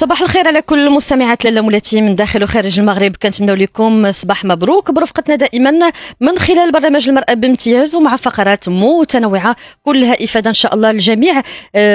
صباح الخير على كل مستمعات لالا مولاتي من داخل وخارج المغرب. كنتمناو لكم صباح مبروك برفقتنا دائما من خلال برنامج المرأة بامتياز ومع فقرات متنوعة كلها إفادة إن شاء الله للجميع.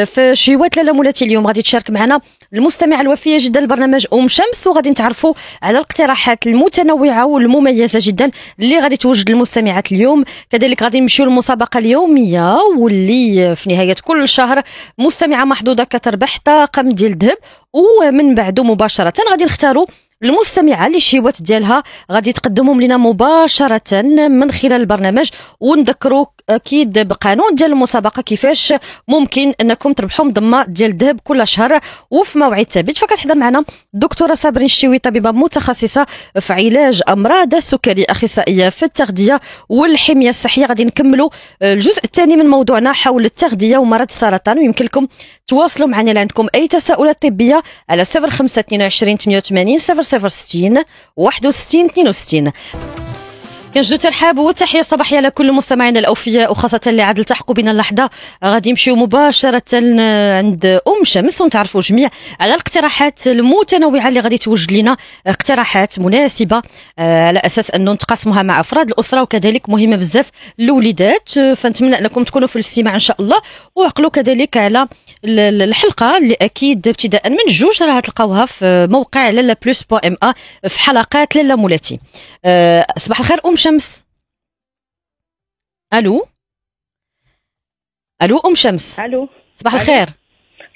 في شيوات لالا مولاتي اليوم غادي تشارك معنا المستمعة الوفية جدا لبرنامج شمس، وغادي نتعرفوا على الاقتراحات المتنوعة والمميزة جدا اللي غادي توجد المستمعات اليوم. كذلك غادي نمشيو للمسابقة اليومية واللي في نهاية كل شهر مستمعة محظوظة كتربح طاقم ديال الذهب، ومن بعده مباشرة غادي نختاروا المستمعة اللي الشهوات ديالها غادي تقدمهم لنا مباشرة من خلال البرنامج، ونذكروك اكيد بقانون ديال المسابقة كيفاش ممكن انكم تربحوا مضمة ديال الذهب كل شهر وفي موعد ثابت. فكتحضر معنا الدكتورة صابرين الشيوي، طبيبة متخصصة في علاج امراض السكري، اخصائية في التغذية والحمية الصحية. غادي نكملوا الجزء الثاني من موضوعنا حول التغذية ومرض السرطان، ويمكن لكم تواصلوا معنا لو عندكم اي تساؤلات طبية على 0522 88 00 60 61 62. كنجدو ترحاب وتحية صباحية على كل مستمعينا الأوفياء، وخاصة اللي عاد التحقوا بنا اللحظة. غادي نمشيو مباشرة عند شمس ونتعرفوا جميع على الاقتراحات المتنوعة اللي غادي توجد لنا اقتراحات مناسبة على أساس أنه نتقاسموها مع أفراد الأسرة، وكذلك مهمة بزاف للوليدات. فنتمنى أنكم تكونوا في الاستماع إن شاء الله، وعقلوا كذلك على الحلقة اللي أكيد ابتداء من 2 راه تلقاوها في موقع لالا بلوس بوان ام اي في حلقات لالا مولاتي. صباح الخير شمس. الو الو شمس. الو صباح الخير.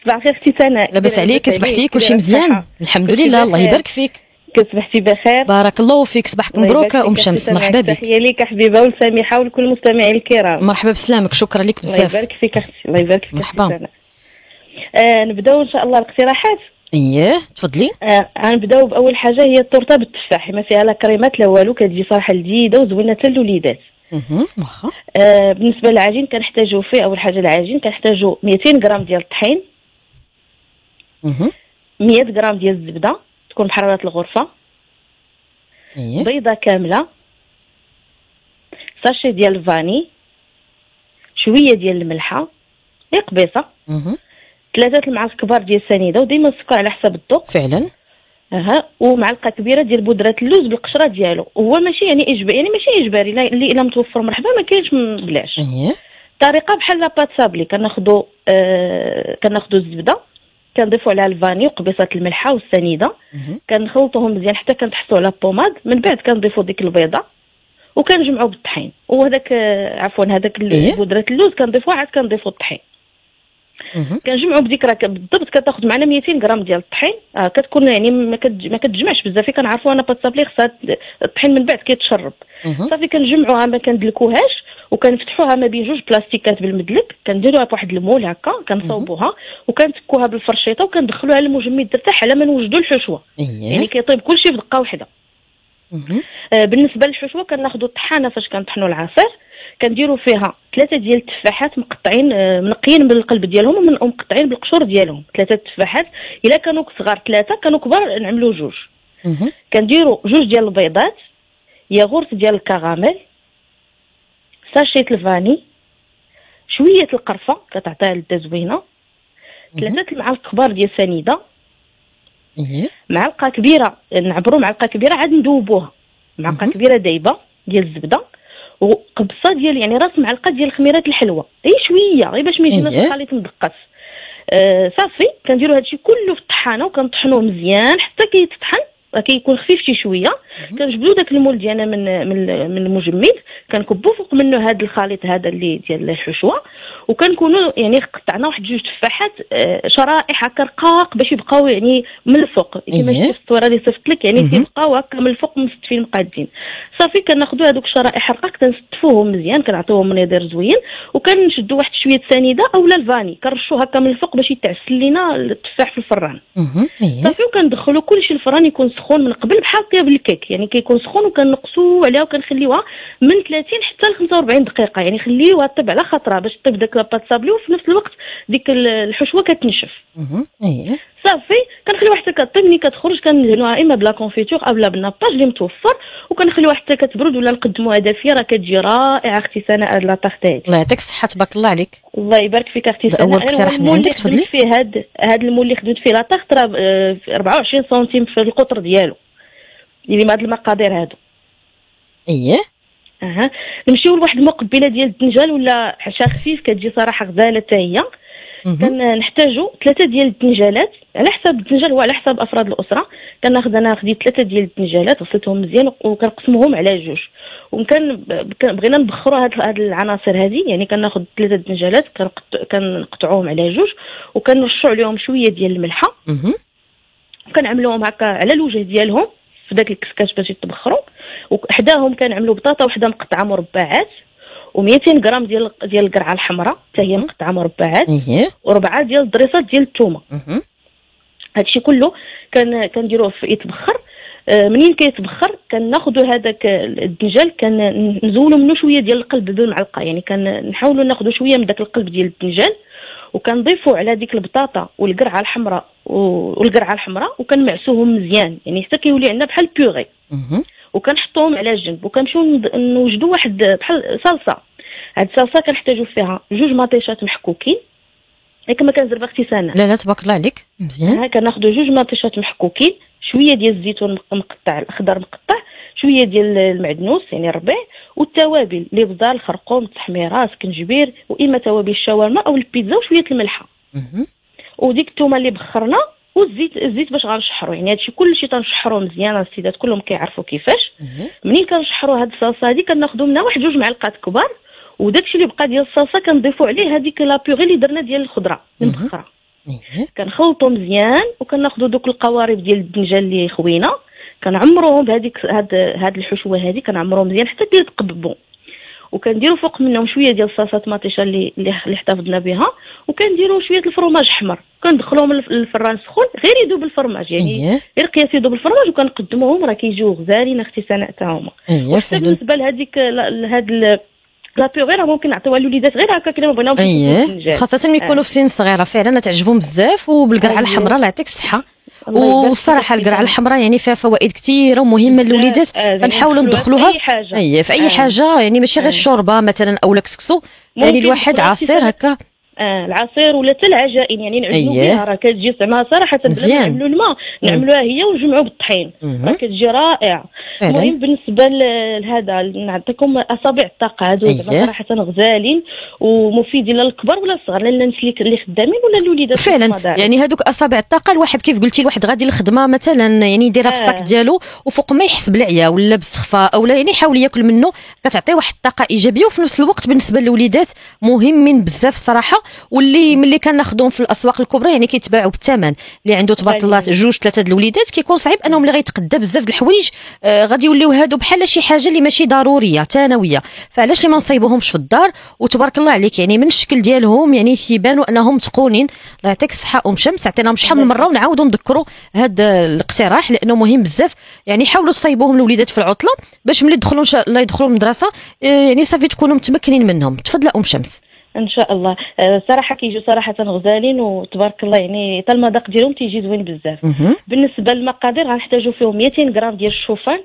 صباح الخير اختي سناء، لاباس عليك؟ صبحتي كلشي مزيان؟ الحمد لله، الله يبارك فيك. كصبحتي بخير؟ بارك الله فيك، صباحك مبروك شمس، مرحبا بك. تحيه ليك حبيبه والسامحه ولكل مستمعي الكرام. مرحبا بسلامك، شكرا لك بزاف. الله يبارك فيك اختي، الله يبارك فيك. مرحبا. نبداو ان شاء الله الاقتراحات. اييه تفضلي. غنبداو باول حاجه هي التورته بالتفاح، ما فيها لا كريمات لا والو، كتجي صراحه لذيذه وزوينه حتى للوليدات. واخا. بالنسبه للعجين كنحتاجو فيه اول حاجه العجين كنحتاجو 200 غرام ديال الطحين، 100 غرام ديال الزبده تكون بحراره الغرفه، بيضه كامله، ساشي ديال الفاني، شويه ديال الملحه قبيصه، 3 المعالق كبار ديال السنيده، وديما السكر على حسب الذوق فعلا. ومعلقه كبيره ديال بودره اللوز بالقشره ديالو. هو ماشي يعني اجباري، يعني ماشي اجباري، اللي الا متوفر مرحبا، ما كاينش بلاش. الطريقه بحال لاباط صابلي، كناخذوا الزبده كنضيفوا عليها الفاني وقبيصه الملحه والسنيده، كنخلطوهم مزيان حتى كنتحصلوا على بوماد، من بعد كنضيفوا ديك البيضه وكنجمعوا بالطحين، وهذاك هذاك بودره اللوز كنضيفوها، عاد كنضيفوا الطحين، كنجمعوا بديك راه بالضبط كتاخذ معنا 200 غرام ديال الطحين. كتكون يعني ما كتجمعش بزاف، كنعرفوا انا باتسابلي خصها الطحين من بعد كيتشرب. صافي كنجمعوها ما كندلكوهاش، وكنفتحوها ما بين 2 بلاستيكات بالمدلك، كنديروها بواحد المول هكا، كنصاوبوها وكنفكوها بالفرشيطه وكندخلوها للمجمد ترتاح على ما نوجدوا الحشوه. يعني كيطيب كلشي في دقه واحده. بالنسبه للحشوه كناخذوا الطحانه فاش كنطحنوا العصير، كنديروا فيها 3 ديال التفاحات مقطعين منقيين من القلب ديالهم ومقطعين بالقشور ديالهم. 3 التفاحات الا كانوا صغار 3، كانوا كبار نعملوا 2. كنديروا 2 ديال البيضات، ياغورت ديال الكراميل، ساشيت الفاني، شويه القرفه كتعطيها لذة زوينه، 3 المعالق كبار ديال السنيده، معلقه كبيره نعبروا معلقه كبيره عاد ندوبوها، معلقه كبيره دايبه ديال الزبده، وقبصه ديال يعني راس معلقه ديال الخميرات الحلوه، اي شويه غير باش ما يجيناش الخليط مدقس. صافي كنديروا هادشي كله في الطحانه وكنطحنوه مزيان حتى كيتطحن، كيكون خفيف شي شويه. كنجبدوا داك المول ديالنا من المجمد، كنكبوا فوق منه هذا الخليط هذا اللي ديال الحشوه، وكنكونوا يعني قطعنا واحد 2 تفاحات شرائح هكا رقاق باش يبقاو يعني من الفوق كما شفتي الصوره اللي صيفطت لك، يعني كيبقاو هكا من الفوق مستفين مقادين. صافي كناخذوا هذوك الشرائح رقاق كنستفوهم مزيان، كنعطيوهم منظر زوين، وكنشدوا واحد شويه سنيده اولا الفاني كنرشوا هكا من الفوق باش يتعسل لينا التفاح في الفران. صافي وكندخلوا كلشي الفران يكون سخون من قبل بحال طياب الكيك، يعني كيكون سخون، وكنقصوا عليها وكنخليوها من 30 حتى ل 45 دقيقه، يعني خليوها طيب على خاطرها باش طيب داك لاباطسابلي، وفي نفس الوقت ديك الحشوه كتنشف. صافي كنخليوها حتى كطيب، حتى ملي كتخرج كندهنوها اما بلا كونفيتور او بلا بنطاج اللي متوفر وكنخليوها حتى كتبرد ولا نقدموها دافيه، راه كتجي رائعه اختي سناء لاطاختي. الله يعطيك الصحه تبارك الله عليك. الله يبارك فيك اختي سناء. اول اقتراح من عندك تفضلي. فيه هاد المول اللي خدمت فيه لاطاخت راه 24 سنتيم في القطر ديالو اللي ما هاد المقادير هادو. اييه اها نمشيو لواحد المقبله ديال الدنجال ولا حشا خفيف كتجي صراحه غزاله حتى هي. كنحتاجو 3 ديال الدنجالات على حساب الدنجال وعلى حساب افراد الاسره. كناخذ انا خديت 3 ديال الدنجالات غسلتهم مزيان وكنقسمهم على جوج، وكان بغينا نبخروا هاد العناصر هذه، يعني كناخذ 3 دنجالات كنقطعوهم على جوج وكنرشوا عليهم شويه ديال الملحه وكنعملوهم هكا على الوجه ديالهم في داك الكسكاش باش يتبخروا. وحداهم كنعملوا بطاطا وحده مقطعه مربعات و200 غرام ديال القرعه الحمراء حتى هي مقطعه مربعات وربعه ديال الضريسات ديال الثومه. هادشي كله كنديروه يتبخر. منين كيتبخر كناخذوا هذاك الدنجال كنزولوا منه شويه ديال القلب بالمعلقه، يعني كنحاولوا ناخذوا شويه من داك القلب ديال الدنجال وكنضيفوا على ديك البطاطا والقرعه الحمراء وكنمعسوهم مزيان، يعني حتى كيولي عندنا بحال بيغي وكنحطوهم على جنب. وكنمشيو نوجدوا واحد بحال صلصه. هاد الصلصه كنحتاجو فيها جوج مطيشات محكوكين، هكا ما كنزرب اختي سناء. لا تبارك الله عليك مزيان. ها كناخذوا جوج مطيشات محكوكين، شويه ديال الزيتون مقطع الاخضر مقطع، شويه ديال المعدنوس يعني الربيع، والتوابل الابزار الخرقوم التحميره الكنجبير واما توابل الشاورما او البيتزا وشويه الملحه وديك الثومه اللي بخرنا والزيت باش غنشحرو. يعني هادشي كلشي تنشحرو مزيان، السيدات كلهم كيعرفوا كيفاش. منين كنشحرو هاد الصلصه هادي كناخدو منها واحد جوج معلقات كبار، وداكشي اللي بقى ديال الصلصه كنضيفو عليه هاديك لابيغي اللي درنا ديال الخضره المبخره. كنخلطو مزيان وكناخدو دوك القوارب ديال الدنجال اللي خوينا كنعمروهم بهاديك هاد الحشوه هادي كنعمروهم مزيان حتى كيتقببوا، وكنديرو فوق منهم شويه ديال صلصه مطيشه اللي احتفظنا بها، وكنديرو شويه الفرماج حمر كندخلوهم للفران سخون غير يذوب الفرماج، يعني غير قياس يذوب الفرماج وكنقدموهم راه كيجيو غزالين اختي سناء حتى هما. بالنسبه لهذيك هاد لابيغي راه ممكن نعطيوها للوليدات غير هكا كيما بغيناهم في خاصه ملي يكونوا في سن صغيره فعلا تعجبهم بزاف. وبالقرعه الحمراء الله يعطيك الصحه. والصراحه القرعه الحمراء يعني فيها فوائد كثيره ومهمه للوليدات، فنحاولوا ندخلوها في اي حاجه، يعني ماشي غير الشوربه مثلا او الكسكسو، يعني الواحد عصير هكا العصير ولا حتى العجائن يعني نعملو بها راه كتجي زعما صراحه بلا ما نعملو الماء نعملوها هي ونجمعو بالطحين راه كتجي رائعه. المهم بالنسبه لهذا نعطيكم اصابع الطاقه هادو زعما صراحه غزالين ومفيدين للكبار ولا الصغار، لا الناس اللي خدامين ولا الوليدات فعلا. يعني هادوك اصابع الطاقه الواحد كيف قلتي الواحد غادي للخدمه مثلا يعني يديرها في الصاك ديالو وفوق ما يحس بالعيا ولا بالسخفه او لا يعني يحاول ياكل منه، كتعطي واحد الطاقه ايجابيه. وفي نفس الوقت بالنسبه للوليدات مهمين بزاف صراحه، واللي ملي كناخذهم في الاسواق الكبرى يعني كيتباعوا بالثمن اللي عنده تبارك الله جوج ثلاثه د الوليدات كيكون صعيب انهم اللي غيتقدا بزاف د الحوايج غادي يوليو هادو بحال شي حاجه اللي ماشي ضروريه ثانويه، فعلاش ما نصايبوهمش في الدار. وتبارك الله عليك يعني من الشكل ديالهم يعني كيبانوا انهم تقونين. الله يعطيك الصحه ام شمس، عطيناهم شحال من مره ونعاودوا نذكروا هذا الاقتراح لانه مهم بزاف. يعني حاولوا تصايبوهم الوليدات في العطله باش ملي يدخلوا ان شاء الله يدخلوا المدرسه يعني صافي تكونوا متمكنين منهم. تفضل ام شمس. ان شاء الله صراحه كيجيو صراحه غزالين وتبارك الله، يعني حتى المذاق ديالهم تيجي زوين بزاف. بالنسبه للمقادير غنحتاجو فيهم 200 غرام ديال الشوفان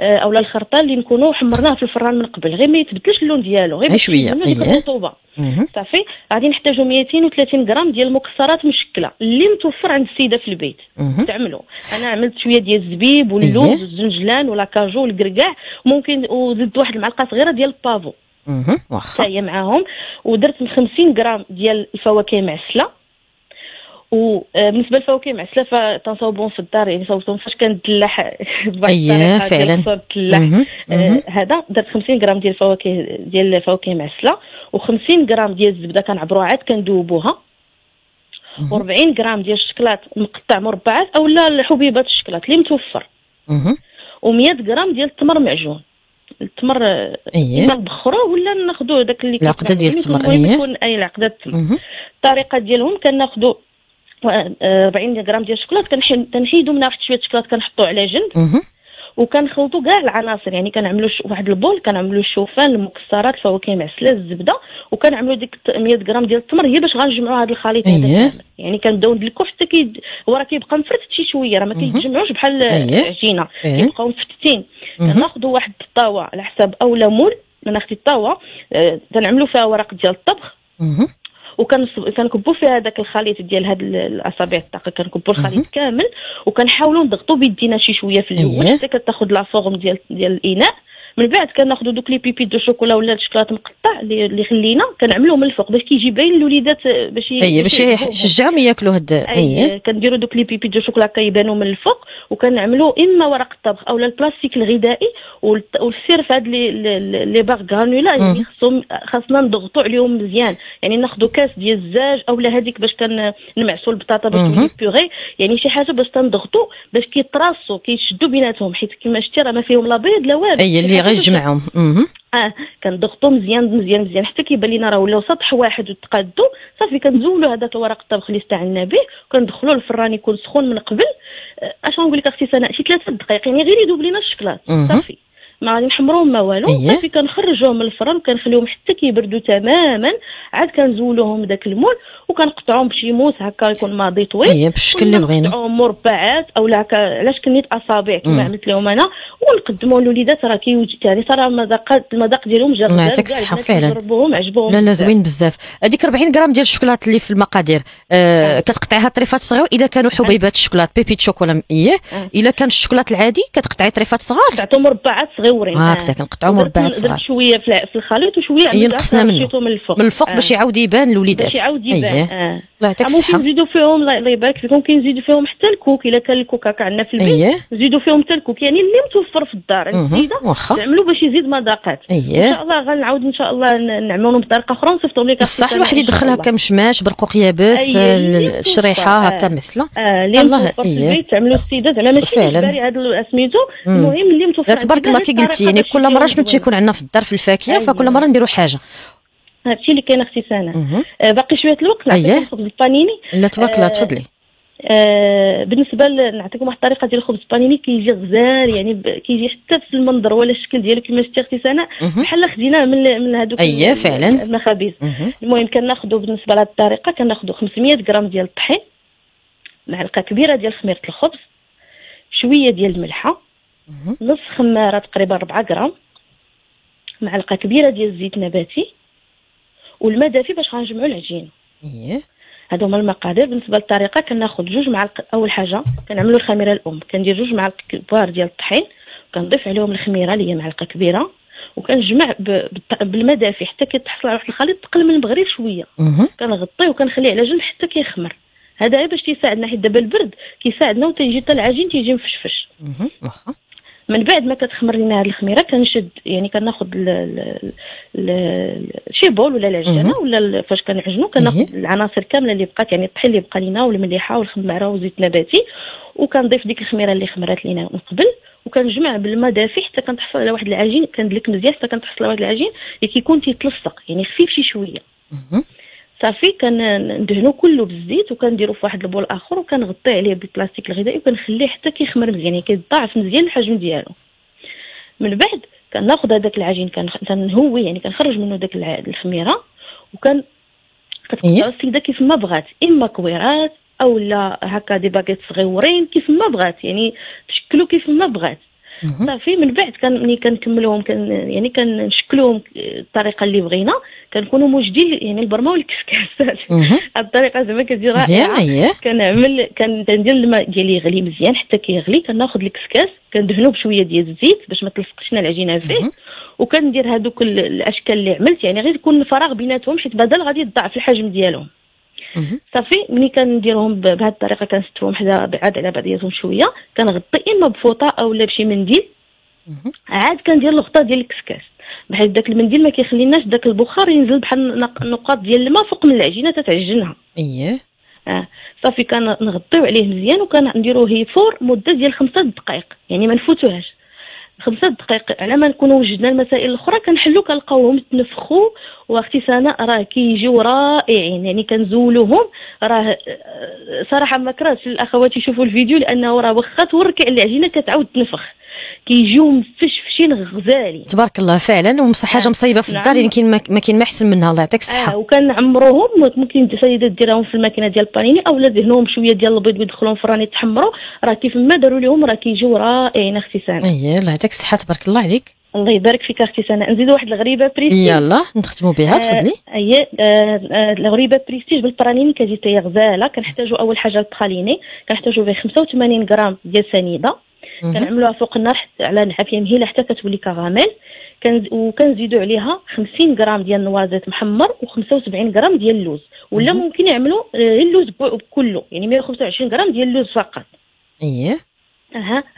اولا الخرطه اللي نكونوا حمرناه في الفران من قبل غير ما يتبدلش اللون ديالو غير شويه ديك الرطوبه صافي. غادي نحتاجو 230 غرام ديال المكسرات مشكله اللي متوفر عند السيده في البيت تعملو. انا عملت شويه ديال الزبيب واللوز والزنجلان ولا كاجو والكركاع ممكن، وزدت واحد المعلقه صغيره ديال البافو واخا هي معاهم، ودرت من 50 غرام ديال الفواكه معسله. وبالنسبه للفواكه معسله فتنصاوبهم في الدار، يعني صوبتهم فاش كندلح بواحد الطريقه فعلا هذا. درت 50 غرام ديال الفواكه معسله و50 غرام ديال الزبده كنعبروها عاد كندوبوها و40 غرام ديال الشكلاط مقطع مربعات اولا حبيبات الشكلاط اللي متوفر و100 غرام ديال التمر معجون. التمر نبخروه ولا ناخذوه داك اللي العقده ديال التمر يكون العقده التمر. الطريقه ديالهم كناخذوا 40 غرام ديال الشوكولاط كنحيدو منها واحد شويه الشوكولاط كنحطوه على جنب وكنخلطوا كاع العناصر، يعني كنعملوا واحد البول كنعملوا الشوفان، المكسرات، الفواكه مع السلاس، الزبده، وكنعملوا ديك 100 غرام ديال التمر هي باش غنجمعوا هذا الخليط هذا كامل. يعني كنبداو ندلكو حتى هو راه كيبقى مفرتت شي شويه، راه ما كيتجمعوش بحال العجينه، كيبقاو مفتتين. كناخذوا واحد الطاوه على حساب اولا مول، انا خديت الطاوه كنعملوا فيها ورق ديال الطبخ وكنكبوا فيها هذاك الخليط ديال هاد الاصابع الطاقه، كنكبوا الخليط كامل وكنحاولوا نضغطوا بيدينا شي شويه في الاول حتى كتاخذ لا فورم ديال الاناء. من بعد كناخذوا دوك لي بيبي دو شوكولا ولا الشوكولاط مقطع اللي خلينا كنعملوهم من الفوق باش كيجي باين للوليدات باش يشجعهم ياكلوا هاد. كنديروا دوك لي بيبي دو شوكولا كيبانوا من الفوق، وكنعملوا اما ورق الطبخ اولا البلاستيك الغذائي والسير في هاد لي باغ غرانولا. يعني خاصنا نضغطوا عليهم مزيان، يعني ناخذوا كاس ديال الزاج اولا هذيك باش كنمعسوا البطاطا باش تولي بيغي، يعني شي حاجه باش تنضغطوا باش كيتراصوا كيشدوا بيناتهم، حيت كما شتي راه ما فيهم لا بيض لا والو غيجمعهم. كنضغطو مزيان مزيان مزيان حتى كيبان لينا راه ولاو سطح واحد وتقادو، صافي كنزولو هذاك الورق الطبخ اللي استعنا به وكندخلوه للفران يكون سخون من قبل. اش غنقول لك اختي سناء، شي 3 دقائق يعني غير يذوب لينا الشكلاط، صافي ما غادي نحمروهم ما والو. صافي كنخرجوهم من الفران وكنخليهم حتى كيبردو تماما، عاد كنزولوهم داك المول وكنقطعوهم بشي موس هكا يكون ماضي طويل، بالشكل اللي بغينا، كنقطعوهم مربعات اولا علاش كنيت اصابع كما عملت لهم انا، ونقدموا للوليدات راه يعني صرا المذاق ديالهم جا فعلا جربوهم عجبوهم. لا زوين بزاف. هذيك 40 غرام ديال الشوكولات اللي في المقادير كتقطعيها طريفات صغيره اذا كانوا حبيبات الشوكولات بيبيت شوكولا، الا كان الشوكولات العادي كتقطعي طريفات صغار كتعطيو مربعات صغيورين. كنقطعوا مربعات صغار درت شويه في الخليط وشويه على الشيطو من الفوق باش يعاود يبان للوليدات، باش يعاود يبان. الله يعطيك الصحه. ممكن نزيدوا فيهم الله يبارك فيكم، ممكن نزيدوا فيهم حتى الكوك الا كان الكوكا عندنا في البيت نزيدوا فيهم حتى الكوك، يعني اللي متوفر في الدار السيده تعملوا باش يزيد مذاقات. ان شاء الله غنعاود ان شاء الله نعملوهم بطريقه اخرى ونصيفطوا لك. بصح الواحد يدخل هكا مشماش برقوق يابس الشريحه هكا مسله الله في البيت تعملوا السيده زعما ماشي بالي هذا سميتو. المهم اللي متوفر تبارك الله كي قلتي، يعني كل مره شنو تيكون عندنا في الدار في الفاكهه فكل مره نديروا حاجه. هادشي اللي كاين اختي سناء. باقي شويه الوقت نعطيكم خبز البانيني. لا تبارك الله تفضلي. بالنسبه نعطيكم واحد الطريقه ديال الخبز البانيني كيجي غزال، يعني كيجي حتى في المنظر ولا الشكل ديالو كما شتي اختي سناء بحال خديناه من هذوك فعلا المخابز. المهم كناخذوا بالنسبه لهاد الطريقه كناخذوا 500 غرام ديال الطحين، معلقه كبيره ديال خميره الخبز، شويه ديال الملحه، نص خماره تقريبا 4 غرام، معلقه كبيره ديال الزيت نباتي، والماء دافي باش غنجمعوا العجينه. هادو هما المقادير. بالنسبه للطريقه كناخذ 2 معالق. اول حاجه كنعملوا الخميره الام، كندير 2 معالق كبار ديال الطحين وكنضيف عليهم الخميره اللي هي معلقه كبيره، وكنجمع بالماء دافي حتى كيتحصل على واحد الخليط تقل من المغرب شويه، كنغطيه وكنخليه على جنب حتى كيخمر. هذا باش تيساعدنا، حيت دابا البرد كيساعدنا وتيجي حتى العجين تيجي مفشفش. واخا من بعد ما كتخمر لينا هاد الخميره كنشد، يعني كناخذ شي بول ولا العجانه ولا فاش كنعجنو كناخذ العناصر كامله اللي بقات، يعني الطحين اللي بقى لينا والمليحه والخماره والزيت النباتي، وكنضيف ديك الخميره اللي خمرات لينا من قبل، وكنجمع بالماء دافي حتى كنتحصل على واحد العجين، كندلك مزيان حتى كنتحصل على واحد العجين اللي كيكون تيتلصق يعني خفيف شي شويه. صافي كندهنو كله بالزيت وكنديرو في واحد البول اخر وكنغطيه عليه بالبلاستيك الغذائي وكنخليه حتى كيخمر مزيان، يعني كيتضاعف مزيان الحجم ديالو. من بعد كناخذ هذاك العجين كنهوي، يعني كنخرج منه داك الخميره وكن كتقطع السيده كيف ما بغات، اما كويرات اولا هكا دي باكيت صغيورين كيف ما بغات، يعني تشكلو كيف ما بغات. صافي من بعد ملي كنكملوهم يعني كنشكلوهم الطريقه اللي بغينا، كنكونوا موجدين يعني البرمه والكسكسات. هاد الطريقه زعما كتجي رائعه. كنعمل كندير الماء ديالي يغلي مزيان حتى كيغلي، كناخذ الكسكاس كندهنو بشويه ديال الزيت باش ما تلصقش لنا العجينه فيه، وكندير هذوك الاشكال اللي عملت، يعني غير يكون الفراغ بيناتهم حيت بدل غادي يضاعف الحجم ديالهم. صافي ملي كنديرهم بهاد الطريقه كنستوهم حدا بعاد على بعضياتهم شويه، كنغطي اما بفوطه اولا بشي منديل، عاد كندير الغطاء ديال الكسكاس بحيث داك المنديل ما كيخليناش داك البخار ينزل بحال نقاط ديال الماء فوق من العجينه تتعجنها. صافي كنغطيو عليه مزيان وكنديروه يفور مده ديال 5 دقائق، يعني ما نفوتوهاش 5 دقائق. على ما نكونوا وجدنا المسائل الاخرى كنحلو كنلقاوهم تنفخوا. واختي سناء راه كيجيو رائعين، يعني كنزولوهم راه صراحه ما كرهتش الاخوات يشوفوا الفيديو، لانه راه واخا توركي على العجينه كتعاود تنفخ، كيجيو مفشفشين غزالين تبارك الله فعلا. ومصح حاجه مصيبه في الدار يعني ما كاين ما احسن منها الله يعطيك الصحه. وكنعمروهم ممكن السيدات ديرهم في الماكينه ديال البانيني اولا دهنوهم شويه ديال البيض ويدخلوهم في الفران يتحمروا، راه كيف ما داروا لهم راه كيجيو رائعين اختي سناء. اي الله يعطيك الصحه تبارك الله عليك. الله يبارك فيك اختي سناء. نزيد واحد الغريبه بريستيج يلا نختموا بها تفضلي. الغريبه بريستيج بالبرانيني كتجي تاهي غزاله. كنحتاجوا اول حاجه البخاليني كنحتاجوا فيه 85 غرام ديال سنيده كنعملوها فوق النار على نعافيه مهيله حتى كتولي كغاميل، وكنزيدوا عليها 50 غرام ديال النوازيت محمر و75 غرام ديال اللوز، ولا ممكن يعملوا اللوز كله يعني 125 غرام ديال اللوز فقط. اييه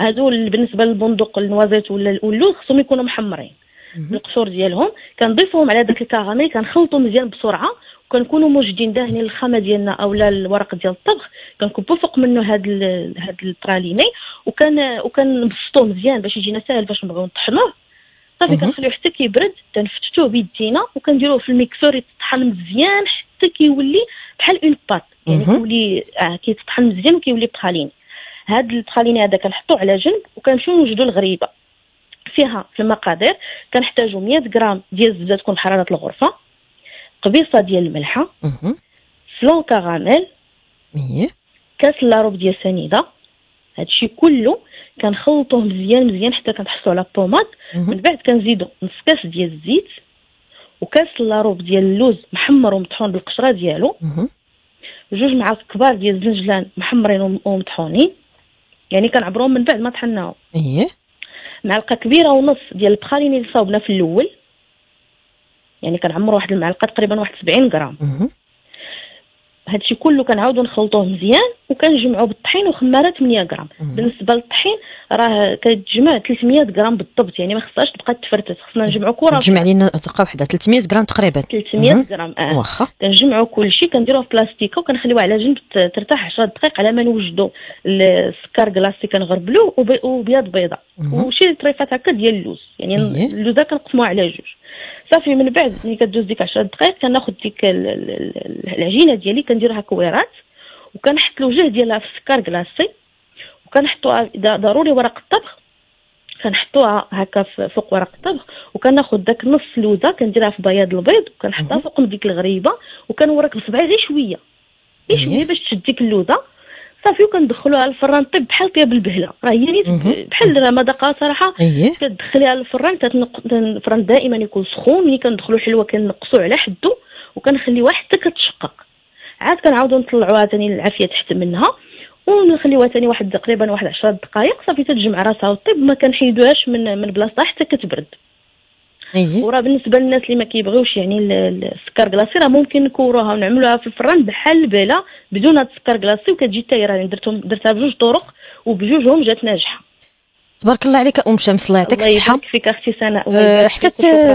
هادو بالنسبه للبندق النوازيت ولا اللوز خصهم يكونوا محمرين القشور ديالهم، كنضيفهم على داك الكراميل كنخلطوا مزيان بسرعه، وكنكونوا موجدين داهنين الخامه ديالنا اولا الورق ديال الطبخ كنكبوا فوق منه هاد البراليني وكنبسطوه مزيان باش يجينا ساهل باش نبغيو نطحنوه صافي. كنخليوه حتى كيبرد تنفتتوه بيدينا وكنديروه في الميكسور يتطحن مزيان حتى كيولي بحال اون بات يعني كيولي كيتطحن مزيان وكيولي بخاليني. هاد البخاليني هذا كنحطوه على جنب وكنمشيو نوجدوا الغريبه فيها في المقادير. كنحتاجوا 100 غرام ديال الزبده تكون حراره الغرفه، قبيصه ديال الملحه، فلون كراميل، كاس لارب ديال السنيده. هادشي كله كنخلطوه مزيان مزيان حتى كنحصلوا على الطوماط. من بعد كنزيدوا نص كاس ديال الزيت وكاس لارب ديال اللوز محمر ومطحون بالقشره ديالو، جوج معالق كبار ديال الزنجلان محمرين ومطحونين يعني كنعبروهم من بعد ما طحناهم، معلقه كبيره ونص ديال البخاليني اللي صاوبنا في الاول يعني كنعمروا واحد المعلقه تقريبا واحد 70 غرام. هادشي كله كنعاودو نخلطوه مزيان وكنجمعو بالطحين وخماره 8 غرام. بالنسبه للطحين راه كتجمع 300 غرام بالضبط يعني ما خصهاش تبقى تفرتت، خصنا نجمعو كره نجمع لينا دقه وحده 300 غرام تقريبا 300 غرام واخا. كنجمعو كلشي كنديروه في بلاستيكه وكنخليوه على جنب ترتاح 10 دقائق على ما نوجدو السكر كلاصي كنغربلوه وبيض بيضه وشي طريفات هكا ديال اللوز يعني اللوزه كنقسموها على جوج صافي. من بعد ملي كدوز ديك 10 دقائق كناخذ ديك العجينه ديالي كنديرها كويرات وكنحط الوجه ديالها في السكر كلاصي وكنحطوها ضروري ورق الطبخ كنحطوها هكا فوق ورق الطبخ وكناخذ داك نص لوزه كنديرها في بياض البيض وكنحطها فوق ديك الغريبه وكنورك بصبعي غير شويه غير شويه باش تشد ديك اللوزه صافي وكندخلوها للفران طيب بحال طياب البهله راه هي بحال راه مذاقها صراحه. كتدخليها للفران الفران دائما يكون سخون، ملي كندخلو الحلوه كنقصو على حدو وكنخليوها حتى كتشقق عاد كنعاودو نطلعوها ثاني العافيه تحت منها ونخليوها ثاني واحد تقريبا واحد 10 دقائق صافي تتجمع راسها وطيب ما كنحيدوهاش من بلاصتها حتى كتبرد. وراه بالنسبه للناس اللي ما كيبغيوش يعني السكر كلاصي راه ممكن نكوروها ونعملوها في الفران بحال البلا بدون هاد السكر كلاصي وكتجي حتى هي راه درتها بجوج طرق وبجوجهم جات ناجحه تبارك الله عليك ام شمس. الله يعطيك الصحه. الله يبارك فيك اختي سناء. حتى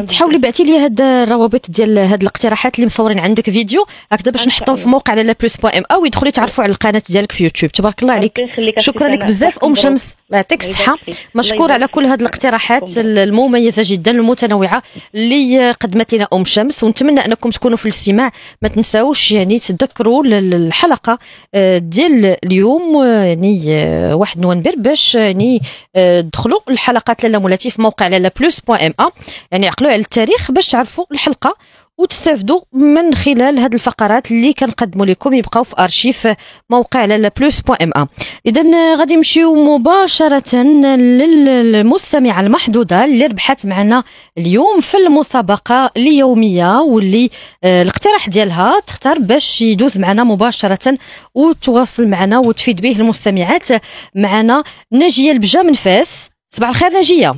تحاولي بعتي لي هاد الروابط ديال هاد الاقتراحات اللي مصورين عندك فيديو هكذا باش نحطوه في موقع لالا بلوس بوان ام او يدخلوا يتعرفوا على القناه ديالك في يوتيوب. تبارك الله عليك شكرا لك بزاف ام شمس. الله يعطيك الصحه. مشكور على كل هاد الاقتراحات المميزه جدا المتنوعه اللي قدمت لنا ام شمس، ونتمنى انكم تكونوا في الاستماع. ما تنساوش يعني تذكروا الحلقه ديال اليوم يعني 1 نوفمبر باش يعني دخلوا الحلقات لالا مولاتي في موقع لالا بلوس بوان ام ا يعني عقلوا على التاريخ باش تعرفوا الحلقه وتستافدوا من خلال هاد الفقرات اللي كنقدموا لكم يبقاو في ارشيف موقع لالا بلوس بوان ام ا. اذا غادي نمشيو مباشره للمستمعه المحدوده اللي ربحت معنا اليوم في المسابقه اليوميه واللي الاقتراح ديالها تختار باش يدوز معنا مباشره وتواصل معنا وتفيد به المستمعات معنا. ناجيه البجا من فاس. صباح الخير ناجيه.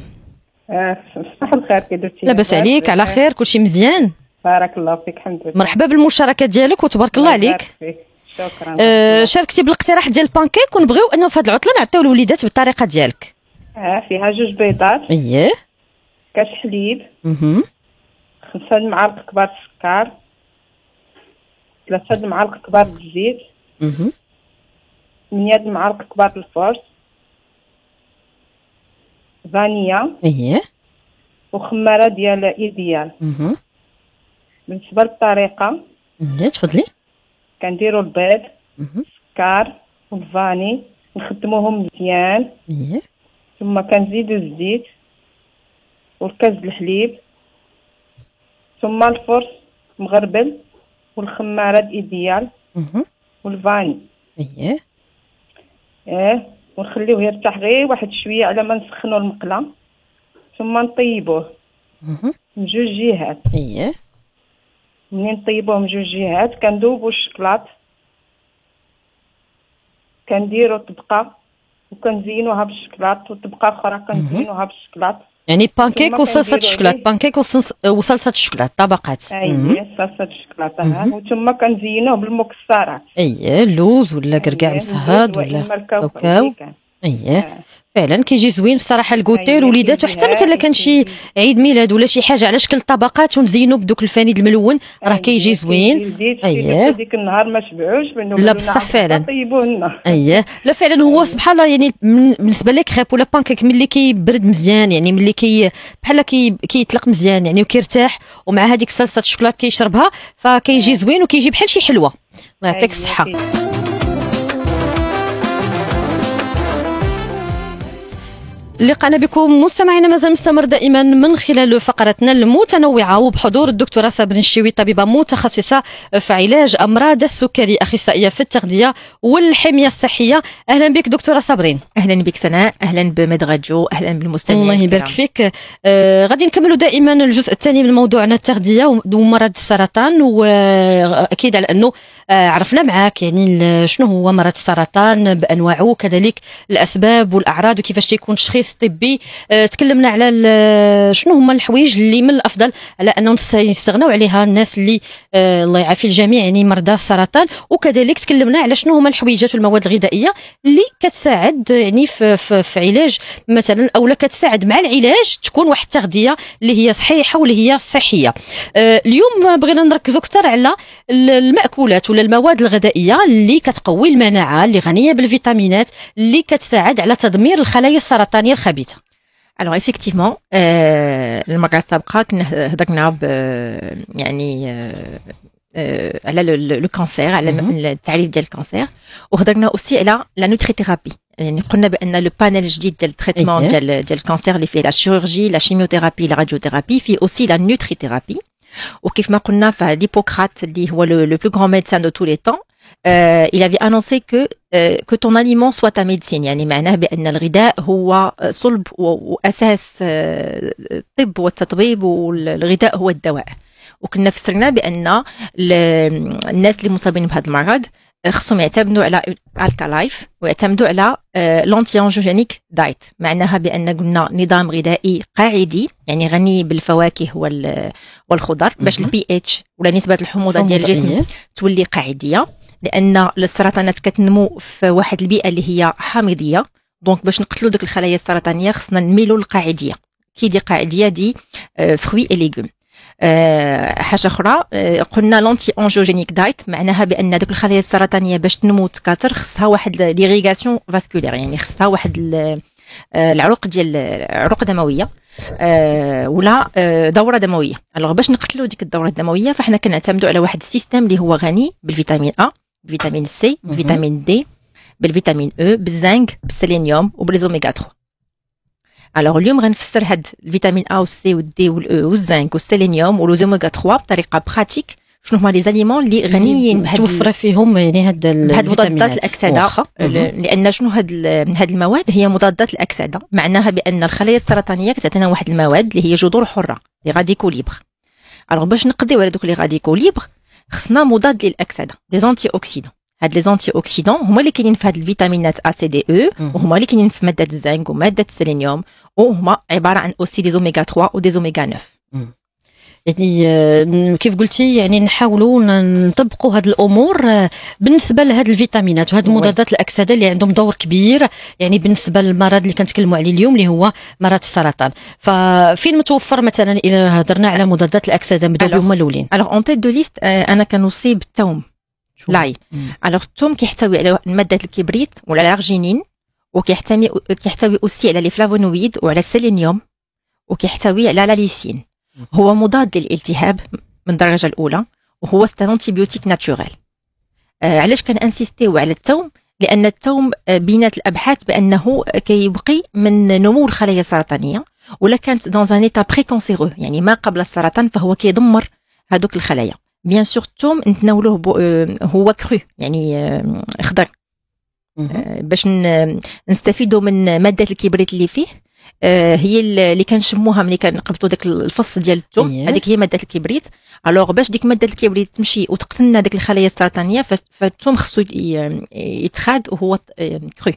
صباح الخير كي درتي لاباس عليك؟ على خير كلشي مزيان بارك الله فيك الحمد لله. مرحبا بالمشاركه ديالك وتبارك الله عليك. شكرا. شاركتي بالاقتراح ديال البانكيك ونبغيو انه في هذه العطله نعطيو الوليدات بالطريقه ديالك. فيها جوج بيضات. كاش حليب. 5 معالق كبار السكر. 3 معالق كبار الزيت. 8 معالق كبار الفرص. فانيا. وخماره ديال ايديال. بالنسبه للطريقه تفضلي. كنديروا البيض السكر والفاني نخدموهم مزيان ثم كنزيدو الزيت والكز الحليب ثم الفرص مغربل والخمارة الايديال والفاني ايه ونخليوه يرتاح غير واحد شويه على ما نسخنوا المقله ثم نطيبوه من جوج جهات. ايه منين نطيبوه من جوج جهات كندوبو الشكلاط كنديرو طبقه وكنزينوها بالشكلاط وطبقه اخرى كنزينوها بالشكلاط. يعني بانكيك وصلصه الشكلاط، بانكيك وصلصه الشكلاط، طبقات. اييه صلصه الشكلاط ها وتما كنزينوه بالمكسرات. اييه اللوز ولا كركاع مصهاد ولا كاكاو. اييه فعلا كيجي زوين بصراحه الكوتير وليدات وحتى مثلا كان شي عيد ميلاد ولا شي حاجه على شكل طبقات ونزينو بدوك الفانيد الملون راه كيجي زوين. اييه هذيك النهار ما شبعوش منو لا بصح فعلا طيبوه لنا. اييه لا فعلا هو سبحان الله يعني بالنسبه لي كريب ولا بانكيك ملي كيبرد مزيان يعني ملي بحال كيطلق مزيان يعني وكيرتاح ومع هذيك صلصه الشوكولات كيشربها فكيجي زوين وكيجي بحال شي حلوه. الله يعطيك الصحه. لقانا بكم مستمعينا مازال مستمر دائما من خلال فقرتنا المتنوعه وبحضور الدكتوره صابرين الشيوي طبيبه متخصصه في علاج امراض السكري اخصائيه في التغذيه والحميه الصحيه. اهلا بك دكتوره صابرين. اهلا بك سناء، اهلا بمدغجو، اهلا بالمستمعين. الله يبارك فيك. غادي نكملوا دائما الجزء الثاني من موضوعنا التغذيه ومرض السرطان واكيد على انه عرفنا معاك يعني شنو هو مرض السرطان بانواعه كذلك الاسباب والاعراض وكيفاش تيكون تشخيص طبي. تكلمنا على شنو هما الحوايج اللي من الافضل على انهم يستغناو عليها الناس اللي الله يعافي الجميع يعني مرضى السرطان، وكذلك تكلمنا على شنو هما الحويجات والمواد الغذائيه اللي كتساعد يعني في علاج مثلا اولا كتساعد مع العلاج تكون واحد التغذيه اللي هي صحيحه واللي هي صحيه. اليوم بغينا نركزوا اكثر على الماكولات ولا المواد الغذائيه اللي كتقوي المناعه اللي غنيه بالفيتامينات اللي كتساعد على تدمير الخلايا السرطانيه خبيثة. الوغ ايفيكتيفمون المرة السابقة كنا هضرنا يعني على لو كانسير على التعريف ديال الكانسير وهضرنا اوسي على لا نوتريثيرابي يعني قلنا بان لو بانيل الجديد ديال التريتمون ديال الكانسير اللي فيه لا شيرورجي لا شيميوثيرابي لا راديوثيرابي فيه اوسي لا نوتريثيرابي وكيف ما قلنا فليبوكرات اللي هو لو بلو غران ميدسان دو تو لي طون il avait annoncé que ton aliment soit ta médecine يعني معناه بأن الغذاء هو صلب وأساس الطب والتطبيب والغذاء هو الدواء. وكنا فسرنا بأن الناس اللي مصابين بهذا المرض خصهم يعتمدوا على الكا لايف ويعتمدوا على لونتي انجوجينيك دايت معناها بأن قلنا نظام غذائي قاعدي يعني غني بالفواكه والخضر باش البي اتش ولا نسبة الحموضة ديال الجسم تولي قاعدية لان السرطانات كتنمو في واحد البيئه اللي هي حامضيه دونك باش نقتلوا دوك الخلايا السرطانيه خصنا نميلوا للقاعديه كي دي قاعديه دي فروي اي ليغوم. حاجه اخرى قلنا لونتي انجوجينيك دايت معناها بان دوك الخلايا السرطانيه باش تنمو وتكاثر خصها واحد ليغيغاسيون فاسكولير يعني خصها واحد العروق ديال العروق دمويه ولا دوره دمويه. الوغ باش نقتلوا ديك الدوره الدمويه فحنا كنعتمدوا على واحد السيستم اللي هو غني بالفيتامين ا بالفيتامين سي بالفيتامين دي بالفيتامين او بالزنك بالسيلينيوم وبالزوميغا 3. الوغ اليوم غنفسر هاد الفيتامين ا والسي والدي والاو والزنك والسيلينيوم والزوميغا 3 بطريقه براتيك شنو هما لي زاليمون اللي غنيين بهاد توفر فيهم يعني هاد مضادات الاكسده لان شنو هاد المواد هي مضادات الاكسده معناها بان الخلايا السرطانيه كتعطينا واحد المواد اللي هي جذور حره لي غاديكو ليبر. الوغ باش نقضيو على دوك لي غاديكو ليبر خصنا مضاد للاكسده دي زونتي اوكسيدون. هاد لي زونتي اوكسيدون هما اللي كاينين في هاد الفيتامينات ا سي دي او وهما اللي كاينين في ماده الزنك وماده السيلينيوم وهما عباره عن اوسي دي زوميغا 3 ودي زوميغا 9. يعني كيف قلتي يعني نحاولوا نطبقوا هذه الامور بالنسبه لهذه الفيتامينات وهذه مضادات الاكسده اللي عندهم دور كبير يعني بالنسبه للمرض اللي كنتكلموا عليه اليوم اللي هو مرض السرطان. ففين متوفر مثلا الى هضرنا على مضادات الاكسده نبداو هما الاولين. الوغ اون تيت دو ليست انا كنوصي بالثوم لاي. الوغ الثوم كيحتوي على ماده الكبريت والالارجينين وكيحتوي اوسي على لي فلافونويد وعلى السيلينيوم وكيحتوي على لاليسين هو مضاد للالتهاب من الدرجه الاولى وهو ستانتيبيوتيك ناتشورال. علاش كنانسيستيو على الثوم لأن التوم بينات الأبحاث بأنه كيبقي من نمو الخلايا السرطانية، ولا كانت دون ان ايتا بريكونسيرو يعني ما قبل السرطان فهو كيدمر هذوك الخلايا. بيان سور الثوم نتناولوه هو كرو يعني خضر باش نستفيدوا من ماده الكبريت اللي فيه، هي اللي كنشموها ملي كنقبطوا داك الفص ديال الثوم، هذيك هي ماده الكبريت. الوغ باش ديك ماده الكبريت تمشي وتقتل لنا داك الخلايا السرطانيه، فالثوم خصو يتخاد وهو كرو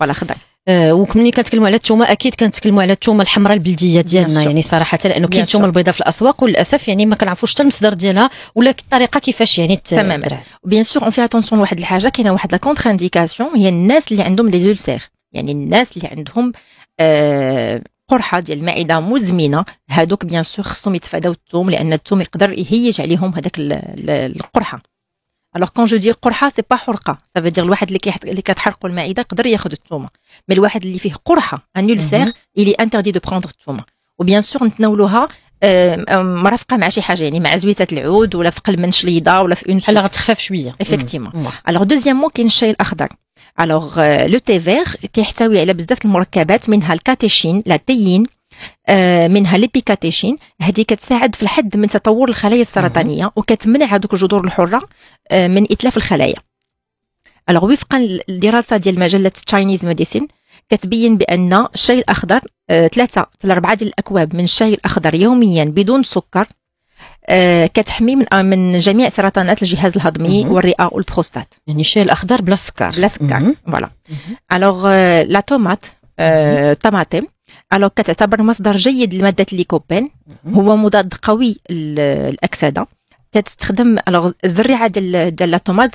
ولا خضر. وملي كنتكلموا على الثومه اكيد كنتكلموا على الثومه الحمراء البلديه ديالنا، يعني صراحه لانه كاين الثومه البيضاء في الاسواق وللاسف يعني ما كنعرفوش حتى المصدر ديالها ولا الطريقه كيفاش يعني تماما. بيان سور اون في اتونسيون لواحد الحاجه، كاينه واحد لا كونتر انديكاسيون، هي الناس اللي عندهم دي زولسير، يعني الناس اللي عندهم قرحه ديال المعده مزمنه، هادوك بيان سور خصهم يتفاداو الثوم لان الثوم يقدر يهيج عليهم هذاك القرحه. الوغ كون جو دي قرحه سي با حرقه، سا فو دير الواحد اللي كتحرقوا المعده يقدر ياخذ الثومه، مي الواحد اللي فيه قرحه ان يلسير الي انتردي دو بروندر الثومه. وبيان سور نتناولوها مرافقه مع شي حاجه، يعني مع زويته العود ولا في قلب من شليضه ولا في اون بحال غتخفف شويه افكتيمون. الوغ دوزيامون كاين الشاي الاخضر. الوغ لو تي فيغ كيحتوي على بزاف المركبات، منها الكاتيشين لا تيين، منها ليبيكاتيشين، هذه كتساعد في الحد من تطور الخلايا السرطانيه وكتمنع هذوك الجذور الحره من اتلاف الخلايا. الوغ وفقا للدراسه ديال مجله تشاينيز ميديسين كتبين بان الشاي الاخضر 3 إلى 4 ديال الاكواب من الشاي الاخضر يوميا بدون سكر كتحمي من جميع سرطانات الجهاز الهضمي والرئه والبروستات. يعني الشاي الاخضر بلا سكر فوالا. الوغ لا طوماط طماطم الوغ كتعتبر مصدر جيد لماده الليكوبين، هو مضاد قوي للاكسده. كتستخدم الوغ الزريعه ديال لا طوماط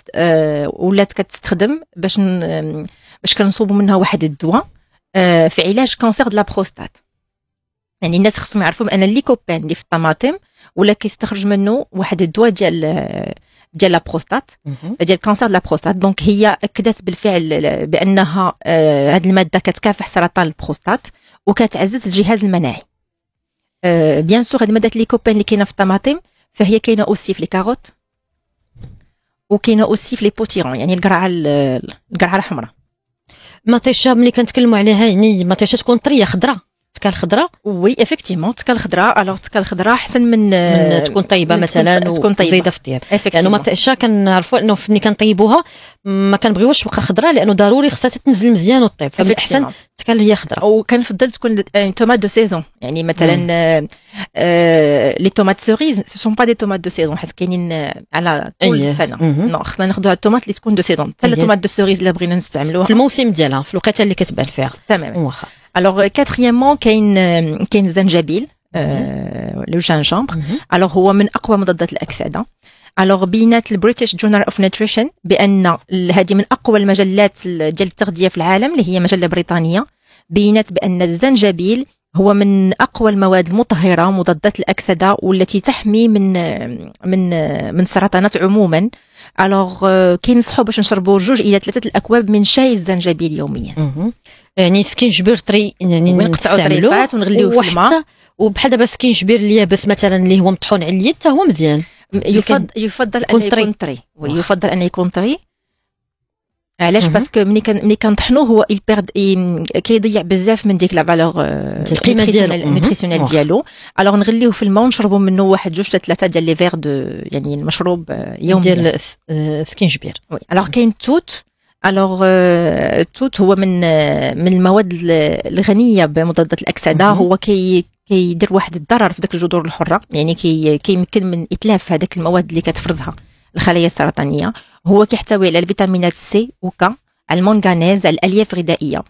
ولات كتستخدم باش كنصوبوا منها واحد الدواء في علاج كانسير د لا بروستات. يعني الناس خصهم يعرفوا بان الليكوبين اللي في الطماطم ولا كيستخرج منه واحد الدواء ديال لا بروستات، ديال كانسير لا بروستات. دونك هي اكدت بالفعل بانها هذه الماده كتكافح سرطان البروستات وكتعزز الجهاز المناعي. بيان سور هذه ماده الليكوبين اللي كاينه في الطماطم فهي كاينه اوسي في لي كاروت وكاينه اوسي في لي بوتيرون، يعني القرعه الحمراء. مطيشه ملي كنتكلموا عليها يعني مطيشه تكون طريه خضراء، تكا الخضراء وي افكتيمون. تكا الخضراء الوغ تكا الخضراء احسن من تكون طيبه، مثلا تكون زايده في الطياب، لانه ما تاشا كنعرفوا انه فملي كنطيبوها ما كنبغيوش تبقى خضراء لانه ضروري خصها تتنزل مزيان وطيب، فمن الاحسن تكا هي خضراء. وكنفضل تكون تومات دو سيزون، يعني مثلا لي تومات سوريز سون با دي تومات دو سيزون حيت كاينين على طول السنه. نو خصنا ناخذوها التومات اللي تكون دو سيزون، حتى لا تومات دو سوريز اللي بغينا نستعملوها في الموسم ديالها في الوقيته اللي كتبان فيها تماما. واخا الوغ كاتريامون كاين الزنجبيل لو جينجمبر، الوغ هو من اقوى مضادات الاكسده. الوغ بينات البريتش جورنال اوف نيوتريشن بان هذه من اقوى المجلات ديال التغذيه في العالم اللي هي مجله بريطانيه، بينات بان الزنجبيل هو من اقوى المواد المطهره مضادات الاكسده والتي تحمي من سرطانات عموما. الوغ كينصحوا باش نشربوا 2 إلى 3 الاكواب من شاي الزنجبيل يوميا. يعني سكينجبير طري، يعني نقطعوا طريفات ونغليوه في الماء، وبحال دابا سكينجبير اليابس مثلا اللي هو مطحون على اليد حتى هو مزيان، يفضل ان يكون طري. يفضل ان يكون طري علاش؟ باسكو ملي كنطحنوه هو كيضيع بزاف من ديك لا فالور القيمه ديالو النيوتريسيونيل ديالو. الوغ نغليوه في الماء ونشربوا منه واحد 2 حتى 3 ديال لي فيغ دو، يعني المشروب يوميا ديال سكينجبير. الوغ كاين التوت. الوغ التوت هو من المواد الغنيه بمضادات الاكسده، هو كيدير واحد الضرر في داك الجذور الحره، يعني كيمكن من اتلاف هذاك المواد اللي كتفرزها الخلايا السرطانيه. هو كيحتوي على الفيتامينات سي وكا، على المنغنيز، على الالياف الغذائيه.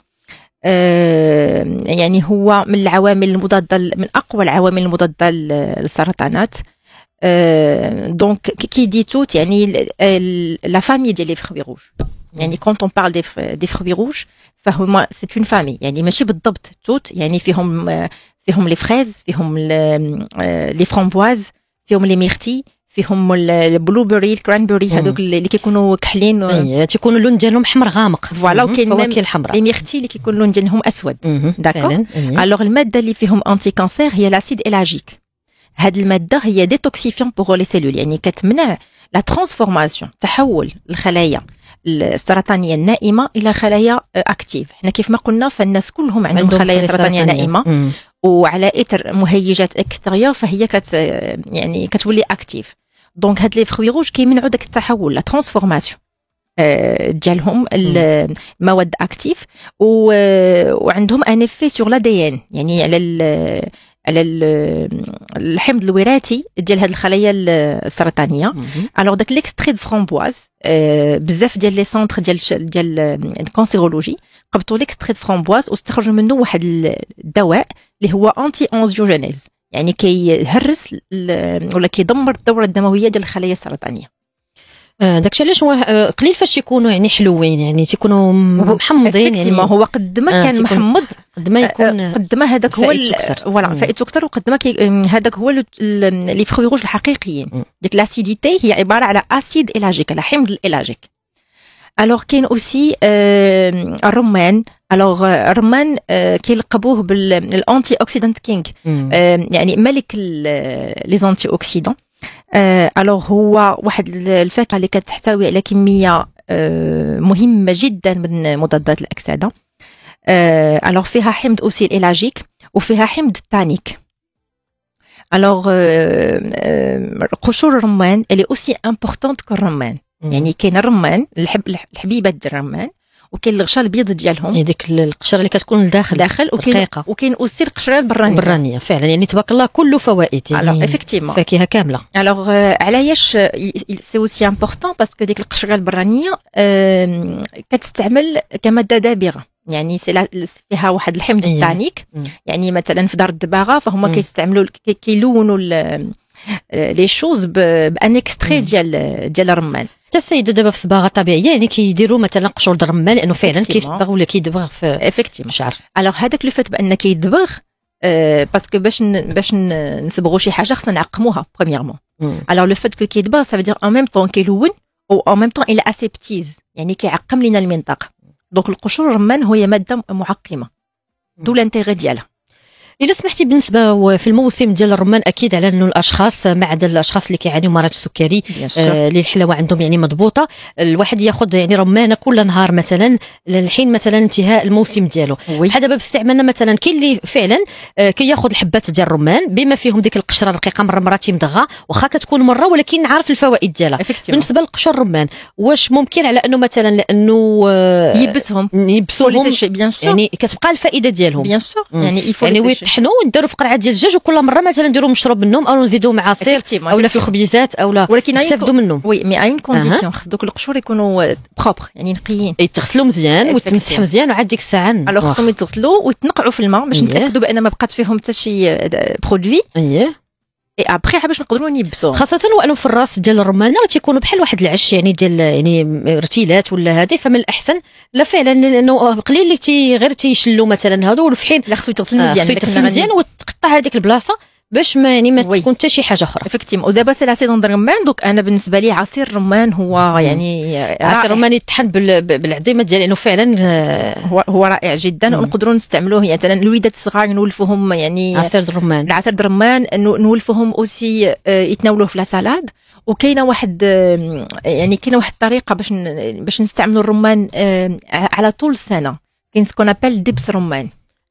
يعني هو من العوامل المضاده، من اقوى العوامل المضاده للسرطانات. دونك كيدي توت يعني لا فامي ديال لي فخوي روج، يعني كونت اون بارل دي فروي روج فهما سي اون فامي، يعني ماشي بالضبط التوت، يعني فيهم لي فريز، فيهم لي فرامبواز، فيهم لي ميرتي، فيهم البلوبري، الكرانبري، هذوك اللي كيكونوا كحلين تيكونوا اللون ديالهم احمر غامق فوالا. وكاين الفواكه الحمراء، الميرتي اللي كيكون اللون ديالهم اسود. داكور. الوغ الماده اللي فيهم انتي كانسير هي لاسيد الاجيك. هاد الماده هي ديتوكسيفيون بوغ لي سيلول، يعني كتمنع لا ترانسفورماسيون، تحول الخلايا السرطانيه النائمه الى خلايا اكتيف. حنا كيف ما قلنا فالناس كلهم عندهم خلايا سرطانيه نائمه وعلى اثر مهيجات اكستريا فهي يعني كتولي اكتيف. دونك هاد لي فخوي روج كيمنعوا داك التحول لا ترانسفورماسيون ديالهم المواد اكتيف وعندهم ان افي سور لا دي ان يعني على الحمض الوراثي ديال هاد الخلايا السرطانيه. الوغ داك ليكستري دو فرامبواز بزاف ديال لي سونتر ديال الكونسيرولوجي قبطوا ليكستري دو فرامبواز واستخرجوا منه واحد الدواء اللي هو انتي انجيوجينيز يعني كيهرس ولا كيدمر الدوره الدمويه ديال الخلايا السرطانيه. داكشي علاش قليل فاش يكونوا يعني حلوين يعني تيكونوا محمضين يعني هو قد ما كان محمض قد ما يكون قد ما هذاك هو فوالا فائدته اكثر وقد ما هذاك هو لي فخوي روج الحقيقيين. ديك لاسيديتي هي عباره على اسيد الاجيك على حمض الاجيك. الوغ كاين اوسي الرمان. الوغ الرمان كيلقبوه بالانتي اوكسيدانت كينغ يعني ملك لي زونتي اوكسيدون. الوغ هو واحد الفاكهه اللي كتحتوي على كميه مهمه جدا من مضادات الاكسده. الوغ فيها حمض اوسي الاجيك وفيها حمض التانيك. الوغ قشور الرمان اللي اوسي امبورطونت كالرمان يعني كاين الرمان الحبيبات الرمان وكاين الغشاء البيض ديالهم يعني ديك القشره اللي كتكون لداخل دقيقه وكاين اوسي القشره البرانيه فعلا يعني تبارك الله كله فوائد يعني افيكتيفمون فاكهه كامله. الوغ علاش سي اوسي امبورطون باسكو ديك القشره البرانيه كتستعمل كماده دابغه يعني فيها واحد الحمض التانيك يعني مثلا في دار الدباغه فهما كيستعملوا كيلونوا لي شوز بان اكستري ديال الرمان. حتى السيده دابا في الصباغه الطبيعيه يعني كيديروا مثلا قشور د الرمان لانه فعلا كيصبغ ولا كيدبغ في افيكتيفمون الشعر. الوغ هذاك لو فات بان كيدبغ باسكو باش نصبغوا شي حاجه خصنا نعقموها برومييرمون. الوغ لو فات كو كيدبغ سا فدير ان ميم طون كيلون او ان ميم طون الى اسيبتيز يعني كيعقم لينا المنطقه. دونك القشور الرمان هي ماده معقمه دو لانتيغي ديالها. إلا سمحتي بالنسبة في الموسم ديال الرمان أكيد على أنه الأشخاص ما عدا الأشخاص اللي كيعانيوا مرض السكري اللي الحلاوة عندهم يعني مضبوطة الواحد ياخذ يعني رمانة كل نهار مثلا للحين مثلا انتهاء الموسم ديالو. بحال دابا باستعمالنا مثلا كاين اللي فعلا كياخذ الحبات ديال الرمان بما فيهم ديك القشرة الرقيقة مرة تيمضغة واخا كتكون مرة ولكن عارف الفوائد ديالها. بالنسبة لقشور الرمان واش ممكن على أنه مثلا لأنه يبسهم يعني كتبقى الفائدة ديالهم بيان سور يعني حنا ونديروا في قرعه ديال الدجاج وكل مره مثلا نديروا مشروب منهم او نزيدوا مع عصير اولا في الخبيزات اولا نستافدوا منهم. وي مي اون كونديسيون خص دوك القشور يكونوا بروبر يعني نقيين يتغسلوا مزيان ويتمسحوا مزيان وعاد ديك الساعه الوغ خصهم يتغسلوا ويتنقعوا في الماء باش نتاكدوا بان ما بقات فيهم حتى شي برودوي اي ابخي باش نقدروا نيبسو خاصه وانه في الراس ديال الرمانه راه تيكونوا بحال واحد العش يعني ديال يعني ارتيلات ولا هذه فمن الاحسن لا فعلا لانه قليل اللي غير تيشلوا مثلا هادو والفحين لا خصو يتغسل مزيان مزيان وتقطع هذيك البلاصه باش ما يعني ما تكون حتى شي حاجه اخرى افكتيم. ودابا سي لا سيزون ديال الرمان دونك انا بالنسبه لي عصير الرمان هو يعني عصير الرمان يطحن بالعظيمه ديال لانه فعلا هو رائع جدا ونقدروا نستعملوه مثلا الوليدات الصغار نولفوهم يعني عصير الرمان العصير الرمان نولفوهم اوسي يتناولوه في لا سالاد. وكاينه واحد يعني كاينه واحد الطريقه باش نستعملوا الرمان على طول السنه كاين سكون ابل دبس رمان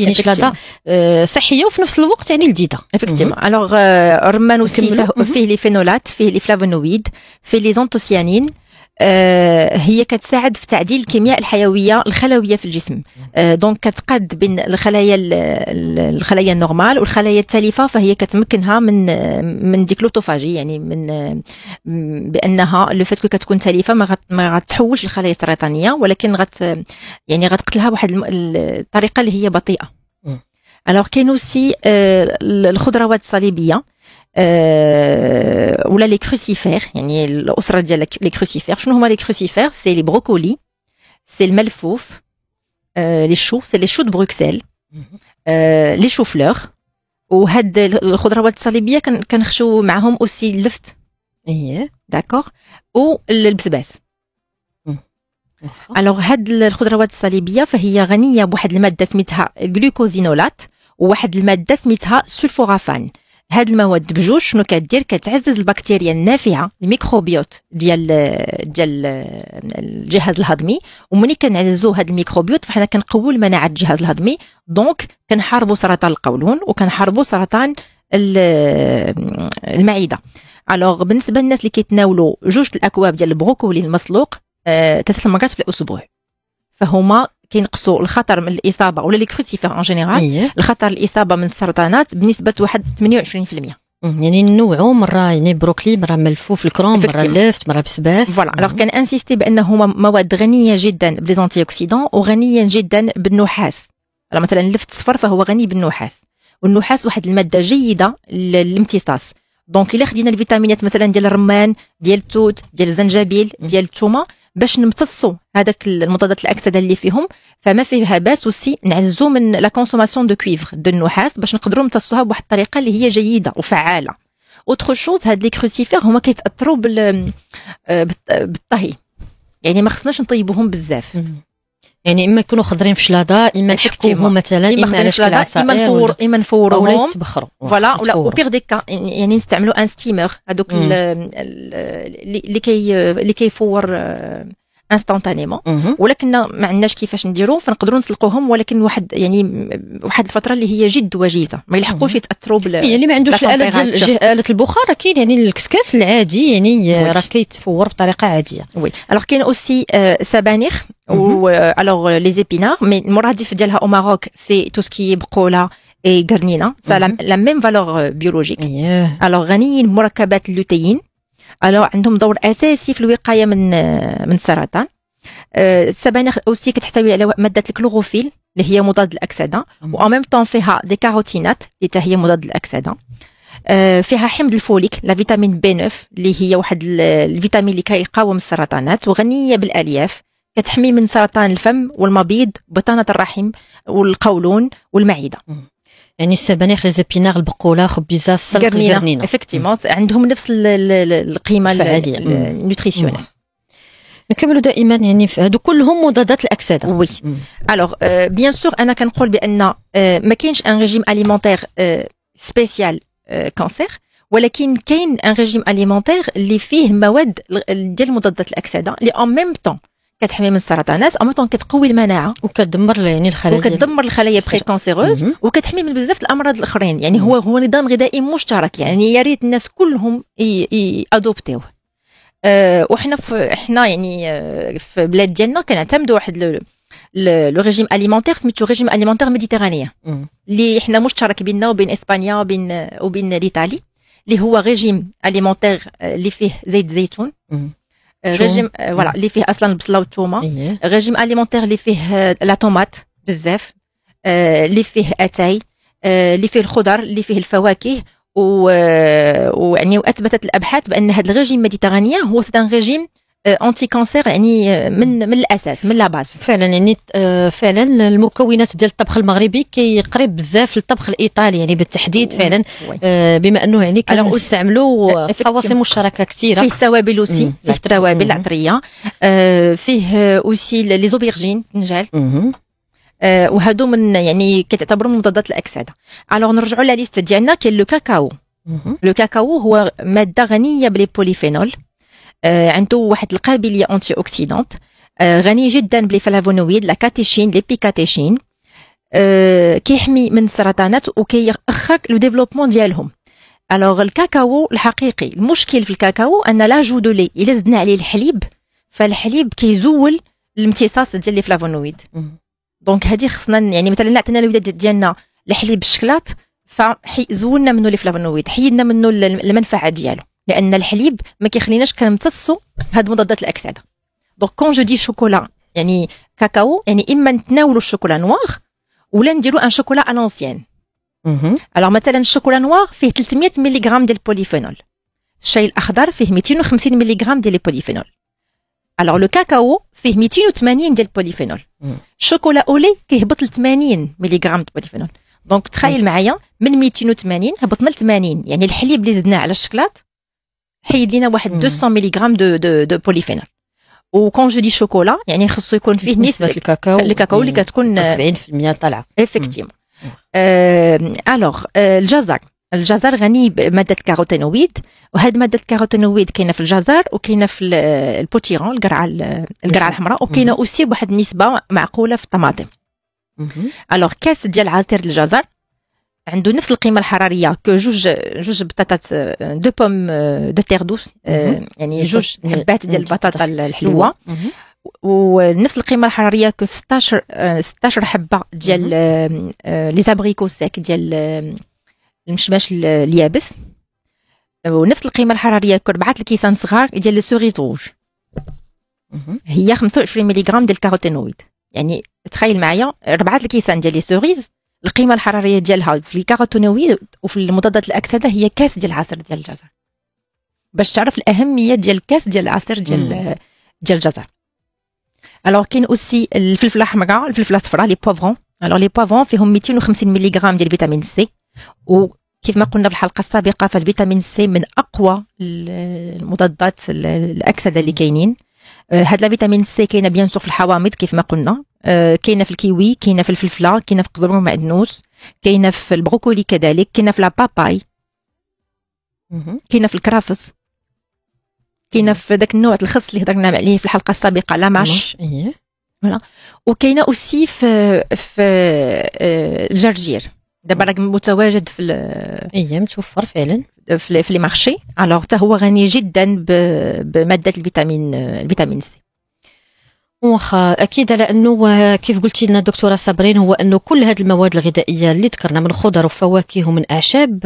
يعني شلاضه صحيه وفي نفس الوقت يعني لذيذه افكتيفمون. الوغ الرمان فيه لي فينولات فيه لي فلافونويد فيه لي زونتوسيانين هي كتساعد في تعديل الكيمياء الحيويه الخلويه في الجسم دونك كتقاد بين الخلايا النورمال والخلايا التالفه فهي كتمكنها من ديك لوتوفاجي يعني من بانها لو فات كتكون تالفه ما غتحولش الخلايا السرطانيه ولكن يعني غتقتلها بواحد الطريقه اللي هي بطيئه. الوغ كاين اوسي الخضروات الصليبيه ولا لي كروسيفير، يعني الاسره ديال لي كروسيفير. شنو هما لي كروسيفير؟ سي لي بروكولي، سي الملفوف، لي شو، سي لي شو د بروكسل، لي شو فلور. وهاد الخضروات الصليبيه كنخشو معاهم اوسي اللفت، اييه داكوغ، والبسباس. الوغ هاد الخضروات الصليبيه فهي غنيه بواحد الماده سميتها غلوكوزينولات وواحد الماده سميتها سلفورافان. هاد المواد بجوج شنو كدير؟ كتعزز البكتيريا النافعه، الميكروبيوت ديال الجهاز الهضمي، ومني كنعززو هاد الميكروبيوت فحنا كنقوو مناعه الجهاز الهضمي، دونك كنحاربو سرطان القولون وكنحاربو سرطان المعده. الوغ بالنسبه للناس اللي كيتناولوا جوج الاكواب ديال البروكولي المسلوق 3 مرات في الاسبوع، فهما كينقصوا الخطر من الاصابه، ولا لي كروسيفير اون جينيرال الخطر الاصابه من السرطانات بنسبه واحد 28%. يعني نوعوا مره، يعني بروكلي، مره ملفوف الكروم، مره اللفت، مره بسباس. فوالا الوغ كان انسيستي بانهما مواد غنيه جدا بدي زونتي اوكسيدون وغنيه جدا بالنحاس. مثلا اللفت الصفر فهو غني بالنحاس، والنحاس واحد الماده جيده للامتصاص. دونك الا خدينا الفيتامينات مثلا ديال الرمان، ديال التوت، ديال الزنجبيل، ديال الثومه باش نمتصوا هذاك المضادات الاكسده اللي فيهم، فما فيها باس. وسي نعزو من لا كونسوماسيون دو كويفر دو النحاس باش نقدروا نمتصوها بواحد الطريقه اللي هي جيده وفعاله. اوتر شوز، هاد لي كروسيفير هما كيتاثروا بالطهي، يعني ما خصناش نطيبوهم بزاف. يعني اما يكونوا خضرين في شلاضه، اما نحكوهم مثلا، اما على شكل عصائر، اما نفوروهم، يتبخروا فوالا، ولا او بيغ دي كا يعني نستعملوا ان ستيمر، هذوك اللي كيفور انستانتانيمون. ولكن ما عندناش كيفاش نديرو، فنقدروا نسلقوهم، ولكن واحد يعني واحد الفتره اللي هي جد وجيزه، ما يلحقوش يتاثروا بال يعني ما عندوش الاله ديال اله البخار. كاين يعني الكسكاس العادي، يعني راه كيتفور بطريقه عاديه. وي الوغ كاين اوسي سبانخ و الوغ لي زيبينار، مي المرادف ديالها او ماروك سي تو سكي بقوله اي غرنينا، لا ميم فالور بيولوجيك. الوغ غنيين بمركبات اللوتيين، الو عندهم دور اساسي في الوقايه من السرطان. السبانخ اوسي كتحتوي على ماده الكلوروفيل اللي هي مضاد الاكسده، وان ميم طون فيها دي كاروتينات اللي حتى هي مضاد الاكسده. فيها حمض الفوليك، لا فيتامين بي 9 اللي هي واحد الفيتامين اللي كيقاوم السرطانات، وغنيه بالالياف، كتحمي من سرطان الفم والمبيض، بطانه الرحم والقولون والمعده. يعني السبانخ، لي زيبينار، البقوله، خبيزه، السلق، القرنينه افكتيمون عندهم نفس القيمه النوتريسيونيل. نكملوا دائما يعني في هادو كلهم مضادات الاكسده. وي الوغ بيان سور انا كنقول بان ما كاينش ان ريجيم اليمونتير سبيسيال كانسير، ولكن كاين ان ريجيم اليمونتير اللي فيه مواد ديال مضادات الاكسده اللي اون ميم طون كتحمي من السرطانات، او ميم كتقوي المناعه، وكتدمر يعني الخلايا، وكتدمر الخلايا بري كانسيروز، وكتحمي من بزاف الامراض الاخرين. يعني هو نظام غذائي مشترك، يعني يا ريت الناس كلهم ادوبتيوه. وحنا حنا يعني في البلاد ديالنا كنعتمدوا واحد لو ريجيم اليمونتير سميتو ريجيم اليمونتير ميديتيرانيان، اللي حنا مشترك بيننا وبين اسبانيا وبين ايطاليا، اللي هو ريجيم اليمونتير اللي فيه زيت الزيتون، ريجيم فوالا اللي فيه اصلا البصله والثومه، ريجيم اليمونتير اللي فيه لا طوماط بزاف، اللي فيه اتاي، اللي فيه الخضر، اللي فيه الفواكه. ويعني واثبتت الابحاث بان هذا الريجيم ميديتيرانيان هو سيتان ريجيم انتي كانسير، يعني من الاساس، من لا باس. فعلا يعني فعلا المكونات ديال الطبخ المغربي كيقرب بزاف للطبخ الايطالي، يعني بالتحديد فعلا. بما انه يعني كنستعملوا قواسم مشتركه كثيره، فيه التوابل اوسي، فيه التوابل العطريه، فيه اوسي لي زوبيرجين، النجال، وهادو من يعني كتعتبروا مضادات الاكسده. الوغ نرجعوا لليست ديالنا. كاين لو كاكاو. لو كاكاو هو ماده غنيه بلي بوليفينول، عنده واحد القابليه انتي اوكسيدونت، غني جدا بالفلافونويد، لا كاتيشين، لي بيكاتيشين، كيحمي من السرطانات وكيأخر لو ديفلوبمون ديالهم. الوغ الكاكاو الحقيقي، المشكل في الكاكاو ان لا جو دو لي، الا زدنا عليه الحليب فالحليب كيزول الامتصاص ديال لي فلافونويد. دونك هادي خصنا يعني مثلا عطينا الولاد ديالنا الحليب بالشكلاط، فزولنا منه لي فلافونويد، حيدنا منه المنفعه ديالو، لان الحليب ما كيخليناش كنمتصوا هاد مضادات الاكسده. دونك كون جو دي شوكولا يعني كاكاو، يعني اما نتناولوا الشوكولا نوار، ولا نديروا ان شوكولا الانسيان، الوغ مثلا الشوكولا نوار فيه 300 ملغ ديال البوليفينول، الشاي الاخضر فيه 250 ملغ ديال البوليفينول، الوغ لو كاكاو فيه 280 ديال البوليفينول، الشوكولا اولي كيهبط ل 80 ملغ ديال البوليفينول. دونك تخيل معايا من 280 هبطنا ل 80، يعني الحليب اللي زدناه على الشكلاط حيد لينا واحد 200 ملغ دو بوليفينول. وكون جو دي شوكولا يعني خصو يكون فيه نسبه الكاكاو اللي كتكون 70% طالعه ايفيكتيفمون. الوغ الجزر غني بماده الكاروتينويد، وهاد ماده الكاروتينويد كاينه في الجزر وكاينه في البوتيرون القرعه الحمراء، وكاينه اوسي بواحد النسبه معقوله في الطماطم. الوغ كاس ديال عصير الجزر عنده نفس القيمه الحراريه كو جوج بطاطات دو بوم دو تيغ دوس، يعني جوج حبات ديال البطاطا الحلوه، ونفس القيمه الحراريه كو 16 حبه ديال لي زابريكو سيك ديال المشماش اليابس، ونفس القيمه الحراريه كو 4 الكيسان صغار ديال لي سوريز روج، هي 25 ملغ ديال الكاروتينويد. يعني تخيل معايا 4 الكيسان ديال لي سوريز القيمه الحراريه ديالها في الكاروتينويد وفي المضادات الاكسده هي كاس ديال العصير ديال الجزر، باش تعرف الاهميه ديال الكاس ديال العصير ديال الجزر. الوغ كاين اوسي الفلفله الحمراء، الفلفله الصفراء، لي بوفرون. الوغ لي بوفرون فيهم 250 ملغ ديال فيتامين سي، وكيف ما قلنا في الحلقه السابقه فالفيتامين سي من اقوى المضادات الاكسده اللي كاينين. هاد لا فيتامين سي كاينه بيان سور في الحوامض كيف ما قلنا، كاينه في الكيوي، كاينه في الفلفله، كاينه في قزبر ومعدنوس، كاينه في البروكولي كذلك، كاينه في لاباباي، كاينه في الكرافس، كاينه في داك النوع الخس اللي هضرنا عليه في الحلقه السابقه لا ماش، فوالا. وكاينه اوسي في الجرجير، دابا راك متواجد في متوفر فعلا في لي مارشي. الوغ حتى هو غني جدا بماده الفيتامين سي. واخا اكيد على انه كيف قلتي لنا دكتوره صابرين هو انه كل هذه المواد الغذائيه اللي ذكرنا من خضر وفواكه ومن اعشاب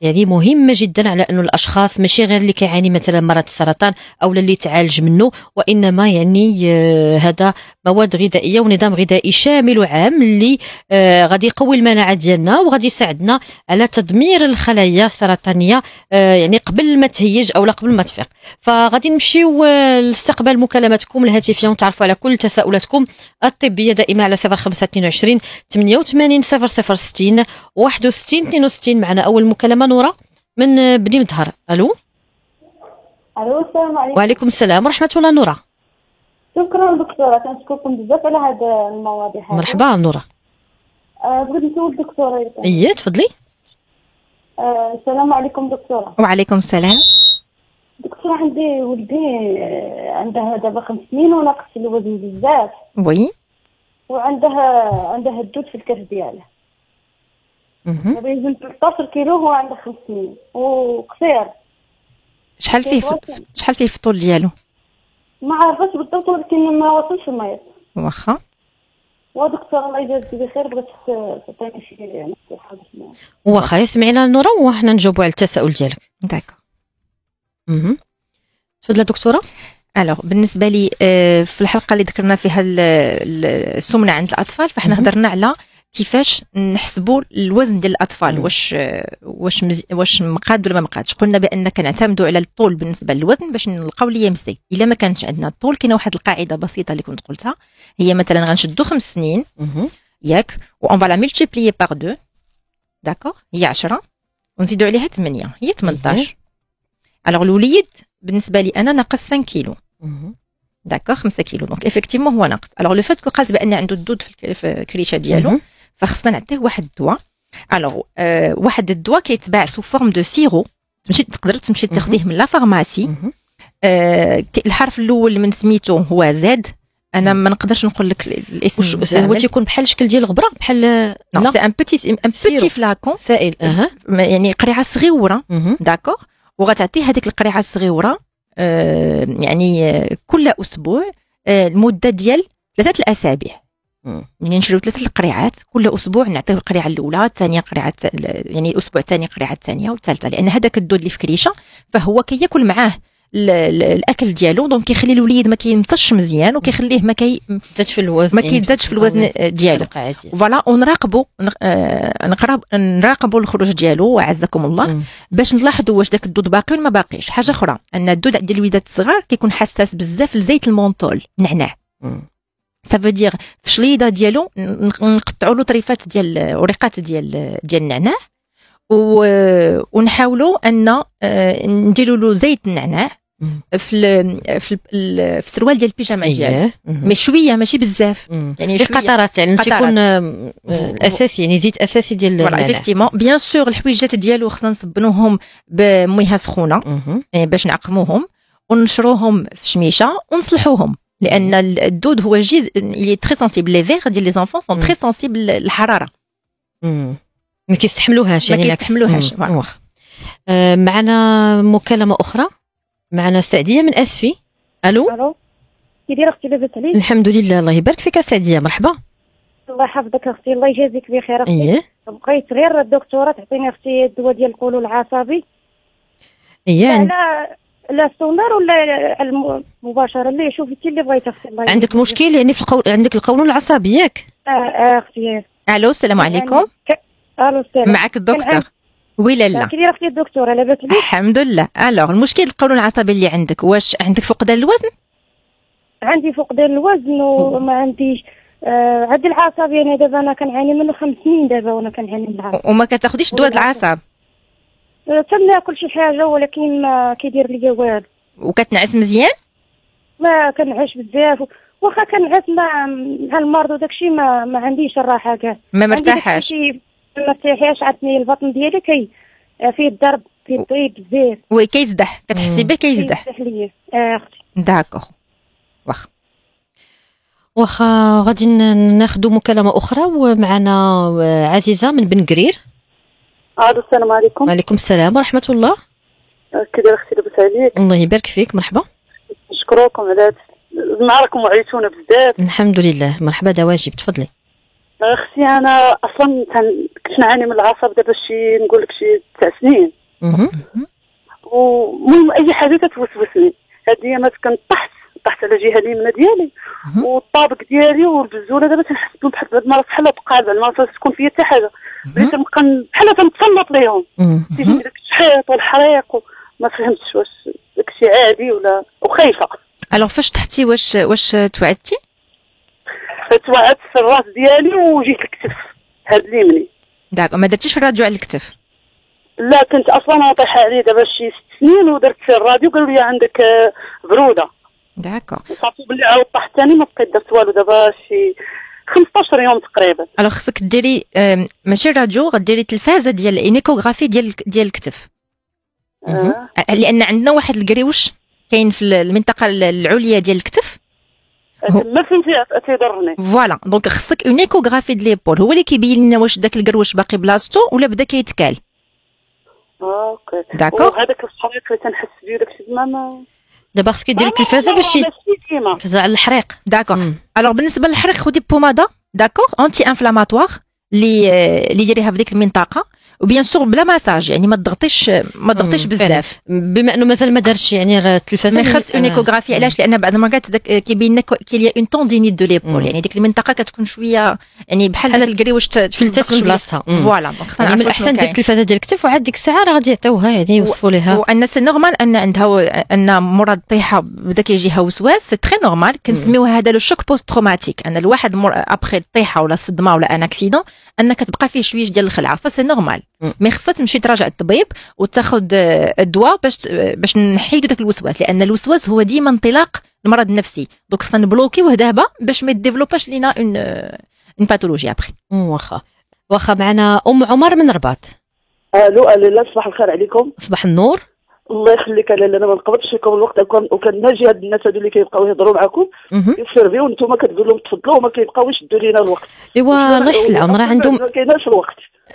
يعني مهمه جدا على انه الاشخاص ماشي غير اللي كيعاني مثلا مرض السرطان او اللي تعالج منه، وانما يعني هذا مواد غذائيه ونظام غذائي شامل وعام اللي غادي يقوي المناعه ديالنا وغادي يساعدنا على تدمير الخلايا السرطانيه يعني قبل ما تهيج او قبل ما تفيق. فغادي نمشيو لاستقبال مكالماتكم الهاتفيه ونتعرف على كل تساؤلاتكم الطبيه دائما على 0522 88 0060 61 62. معنا اول مكالمه نوره من بني مظهر. الو. الو السلام عليكم. وعليكم السلام ورحمه الله. نوره. شكرا دكتوره، كنشكركم بزاف على هاد المواضيع هذه. مرحبا نوره. بغيت نسول دكتوره. اي تفضلي. السلام عليكم دكتوره. وعليكم السلام. دكتورة عندي ولدي عندها دابا 5 سنين وناقص الوزن بزاف. وي. وعندها الدود في الكرش ديالها. دابا يزن 13 كيلو وهو عنده 5 سنين وقصير. شحال فيه في الطول ديالو؟ ما عرفتش بالضبط ولكن ما وصلش الميت. واخا. ودكتورة الله يجازيك بخير بغيت تعطيني شي نصيحة باش نعرف. واخا يسمعينا نورا وحنا نجاوبو على التساؤل ديالك. داكوغ. تفضلي دكتوره. الوغ بالنسبه لي في الحلقه اللي ذكرنا فيها السمنه عند الاطفال، فاحنا هضرنا على كيفاش نحسبوا الوزن ديال الاطفال، واش مقاد ولا ما مقادش. قلنا بان كنعتمدوا على الطول بالنسبه للوزن باش نلقاو لي ام سي. الا ما كانش عندنا الطول كاينه واحد القاعده بسيطه اللي كنت قلتها، هي مثلا غنشدوا 5 سنين ياك، وان فالا ملتيبليي باغ 2 داكوغ هي 10 ونزيدوا عليها 8 هي 18. الوغ الوليد بالنسبه لي انا ناقص 5 كيلو داكوغ 5 كيلو، دونك ايفيكتيفمون هو ناقص. الوغ لو فات كو قاس بان عنده الدود في الكريشه ديالو، فخصنا نعطيه واحد الدواء. الوغ واحد الدواء كيتباع سو فورم دو سيرو، تمشي تقدر تمشي تاخديه من لا فارماسي. الحرف الاول من سميتو هو زاد، انا ما نقدرش نقول لك الاسم. هو تيكون بحال الشكل ديال الغبره، بحال نو سي ان بوتي فلاكون سائل، يعني قريعه صغيره داكوغ. وغتعطي هذيك القريعه الصغيره يعني كل اسبوع المده ديال 3 الاسابيع. يعني نشريو 3 القريعات كل اسبوع، نعطيو القريعه الاولى، الثانيه قريعه، يعني الاسبوع الثاني قريعه الثانيه والثالثه، لان هذاك الدود اللي في كريشه فهو كياكل معاه الاكل ديالو، دونك كيخلي الوليد ما كينفش مزيان وكيخليه ما كيزادش في الوزن، ما كيزادش في الوزن ديالو فوالا. ونراقبوا نراقبوا الخروج ديالو عزكم الله، باش نلاحظوا واش داك الدود باقي ولا ما باقيش. حاجه اخرى ان الدود عند الوليدات الصغار كيكون حساس بزاف لزيت المونطول النعناع، سا فو دير في الشليده ديالو نقطعوا له طريفات ديال وريقات ديال النعناع، ونحاولوا ان نديروا له زيت النعناع في السروال ديال البيجامه ديالو، مي شويه ماشي بزاف، يعني شويه قطرات، يعني تيكون الاساسي، يعني زيت اساسي ديال النعناع. ايفيكتيمون بيان سور الحويجات ديالو خصنا نصبنوهم بميها سخونه يعني باش نعقموهم، ونشروهم في شميشه ونصلحوهم، لان الدود هو جي لي تري سونسيبل، لي فيغ ديال لي زانفون سون تري سونسيبل للحراره، ما كيستحملوهاش، يعني ما كيستحملوهاش. واخا معنا مكالمه اخرى، معنا سعديه من اسفي. الو كي دايره اختي؟ لاباس عليك؟ الحمد لله الله يبارك فيك سعديه، مرحبا. الله يحفظك اختي، الله يجازيك بخير اختي. بقيت غير الدكتوره تعطيني اختي الدواء ديال القولون العصبي. لا السونار ولا مباشره؟ اللي شوفتي اللي بغيتي اختي. الله عندك مشكل يعني في عندك القولون العصبي ياك؟ اختي. الو السلام عليكم. الو السلام. معك الدكتور. وي لالا. كي دايره اختي الدكتوره؟ لاباس عليك؟ الحمد لله. الوغ المشكل القولون العصبي اللي عندك، واش عندك فقدان الوزن؟ عندي فقدان الوزن وما عنديش عندي العصب، يعني دابا انا كنعاني منه 5 سنين دابا، وانا كنعاني من العصب. وما كتاخديش دواء العصب؟ تناكل شي حاجه ولكن ما كيدير ليا والو. وكتنعس مزيان؟ ما كنعش بزاف، واخا كنعس مع المرض وداكشي ما عنديش الراحه كاع، ما مرتاحاش، ما مرتاحاش. عندني البطن ديالي كي فيه الضرب، فيه الضيق بزاف، وي كيزدح، كتحسي به كيزدح. كيزدح ليا اختي. داكوغ واخا واخا، غادي ناخذ مكالمه اخرى، ومعنا عزيزه من بن قرير. السلام عليكم. وعليكم السلام ورحمة الله. كي دايرة اختي؟ لاباس عليك؟ الله يبارك فيك، مرحبا. نشكروكم على زعما راكم وعيتونا بزاف. الحمد لله، مرحبا. دا واجب، تفضلي. اختي انا اصلا كنت نعاني من العصب دابا شي نقول لك شي 9 سنين، ومهم اي حاجة كتوسوسني. هاد ايامات طحت على الجهة اليمنى ديالي والطابق ديالي والبزوله، دابا تنحس بهم بحال بعض المرات بحال بقال، ما تكون فيا حتى حاجه، بغيت نبقى بحال تنتسلط ليهم، تيجيني داك الشحيط والحريق وما فهمتش واش داكشي عادي ولا، وخايفه. الوغ فاش طحتي واش توعدتي؟ توعدت في الراس ديالي وجيت الكتف هاد اليمني. داك ما درتيش الراديو على الكتف؟ لا، كنت اصلا طايحه عليه دابا شي 6 سنين، ودرت في الراديو قالوا لي عندك بروده. داكوغ. صافي بلي عاود طاح ثاني، ما بقيت درت والو دابا شي 15 يوم تقريبا. الوغ خصك ديري ماشي الراديو، غديري التلفازه ديال الانيكوغرافي ديال الكتف. لان عندنا واحد الكريوش كاين في المنطقه العليا ديال الكتف، ما فهمتيها تيضرني فوالا. دونك خصك اونيكوغرافي ديال ليبول، هو اللي كيبين لنا واش داك الكروش باقي بلاصتو ولا بدا كيتكال. اوكي داكوغ. وهذاك الحريق اللي تنحس بيه داكشي تماما، دابا خصك ديري التلفازه باش تفزع على الحريق. داكوغ. الوغ بالنسبه للحريق خدي بوماده داكوغ انتي انفلاماتوار اللي ديريها في ديك المنطقه، وبيان سور بلا مساج، يعني ما تضغطيش بزاف. بما انه مازال ما دارتش يعني التلفازه، ما خاص اونيكوغرافي. علاش؟ لان بعض المرات كيبين لك كاين اون توندينيت دو ليبول، يعني ديك المنطقه كتكون شويه يعني بحال الكريوش تفلتات من بلاصتها فوالا. يعني من الاحسن دير التلفازه ديال الكتف، وعاد ديك الساعه راه غادي يعطيوها يعني يوصفوا ليها. وان سي نورمال ان عندها ان مرض الطيحه بدا كيجيها وسواس، سي تري نورمال. كنسميو هذا لو شوك بوست تروماتيك، ان الواحد ابخي الطيحه ولا الصدمه ولا ان اكسيدون ان كتبقى فيه شويه ديال الخلعه، سي نورمال. مي خصك تمشي تراجع الطبيب وتاخذ الدواء باش نحيدو داك الوسواس، لان الوسواس هو ديما انطلاق المرض النفسي. دونك خصنا نبلوكيوه دابا باش ما يديفلوباش لينا اون باثولوجي ابخي. واخا معنا ام عمر من الرباط. لالا صباح الخير عليكم. صباح النور. الله يخليك لالا، انا ما نقبضش فيكم الوقت، وكناجي هاد الناس هادو اللي كيبقاو يهضروا معاكم يسيرفيو، نتوما كتقول لهم تفضلوا وما كيبقاوش يدوا لينا الوقت. ايوا الله يحسن العمر، راه عندهم ما كايناش الوقت.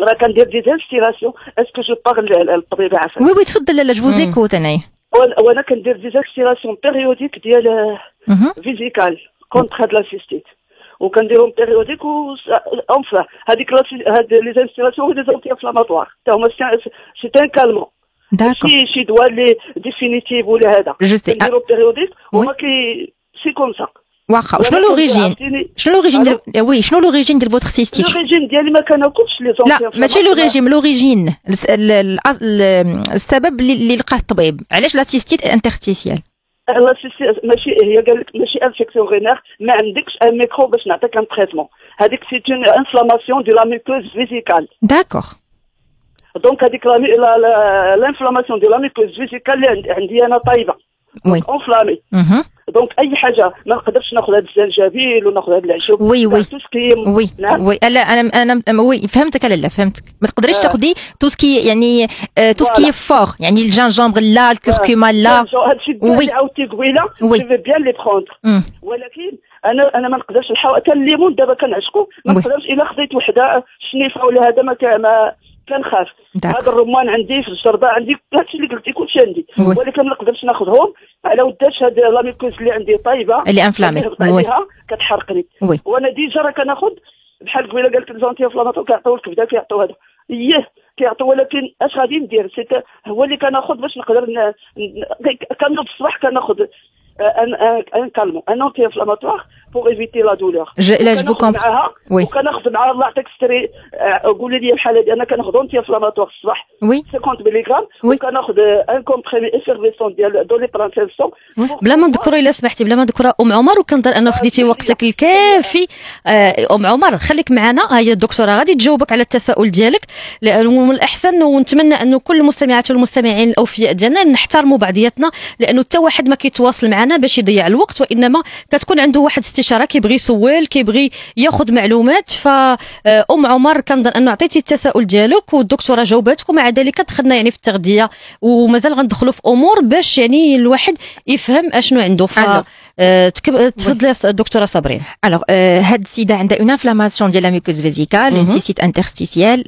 راه كندير دي زانستيراسيون. اسكو جو باغل الطبيب عفاك؟ وي وي تفضل لالا جو زيكوت انايا. وانا كندير دي زانستيراسيون بيريوديك ديال فيزيكال كونتر هاد لا سيستيت. وكنديرهم بيريوديك و انفلا هذيك هاد لي زانستيراسيون دي زونتي انفلاماتوار حتى هما سي ان كالمون. داكور. شي دواء لي ديفينيتيف ولا هذا. كنديرو بيريوديك وما كي سي كوم سا. واخا شنو لوريجين ديال وي شنو لوريجين ديال فوتر سيستيت؟ لوريجين ديالي ما كناكلش لي زونتي انفلاماتوار. لا ماشي لوريجين لوريجين السبب اللي لقاه الطبيب علاش لا سيستيت انترستيسيال. لا سيستيت ماشي هي قال لك ماشي انفيكسيون غينير ما عندكش ان ميكرو باش نعطيك ان تريتمون هذيك سيت اون انفلاماسيون دو لا ميكوز فيزيكال. داكور. دونك هذيك لا لانفلاماسيون دو لا ميكوز فيزيكال اللي عندي انا طايبه انفلامي. دونك اي حاجه ما نقدرش ناخذ هذا الزنجبيل وناخذ هذا العشب. وي وي وي وي لا انا وي فهمتك لالا فهمتك ما تقدريش تاخذي توسكي يعني توسكي فور يعني الجنجمبر لا الكركمه لا هادشي اللي عاودتي قبيله سي بيان لي بروندر ولكن انا ما نقدرش نحاول حتى الليمون دابا كنعشقو ما نقدرش الا خديت وحده شنيفه ولا هذا ما كنخاف. هذا الرمان عندي في الجرده عندي هادشي اللي قلتي كلشي عندي ولكن ما نقدرش ناخذهم على وداش هاد لاميكوز اللي عندي طايبه اللي انفلامي كتحرقني وانا ديجا راه كناخذ بحال قبيله قالت لك زونتي انفلاماتور كيعطيو الكبده كيعطيو هذا اييه كيعطيو ولكن اش غادي ندير هو اللي كناخذ باش نقدر كنوض الصباح كناخذ ان كالمون ان اونتي انفلاماتوار بور ايفيتي لا دولور. لا جو كومبري وي كناخذ مع الله يعطيك ستري قولي لي بحال هذه انا كناخذ اونتي انفلاماتوار الصباح 50 ملغرام وكناخذ ان كومبريمي افيرفيسون ديال دولي برانسيلسون بلا ما نذكروا الا سمحتي بلا ما نذكروا ام عمر وكنظن انه خديتي وقتك الكافي. ام عمر خليك معنا ها هي الدكتوره غادي تجاوبك على التساؤل ديالك. من الاحسن ونتمنى انه كل المستمعات والمستمعين الاوفياء ديالنا نحترموا بعضياتنا لانه حتى واحد ما كيتواصل معنا باش يضيع الوقت وانما كتكون عنده واحد استشاره كيبغي يسول كيبغي ياخذ معلومات. فام عمر كنظن انه عطيتي التساؤل ديالك والدكتوره جاوباتك ومع ذلك دخلنا يعني في التغذيه ومازال غندخلوا في امور باش يعني الواحد يفهم اشنو عنده. تفضلي الدكتوره صابرين. الوغ هاد السيده عندها اون انفلاماسيون ديال لا ميكوز فيزيكال اون سيسيت انترستيسيال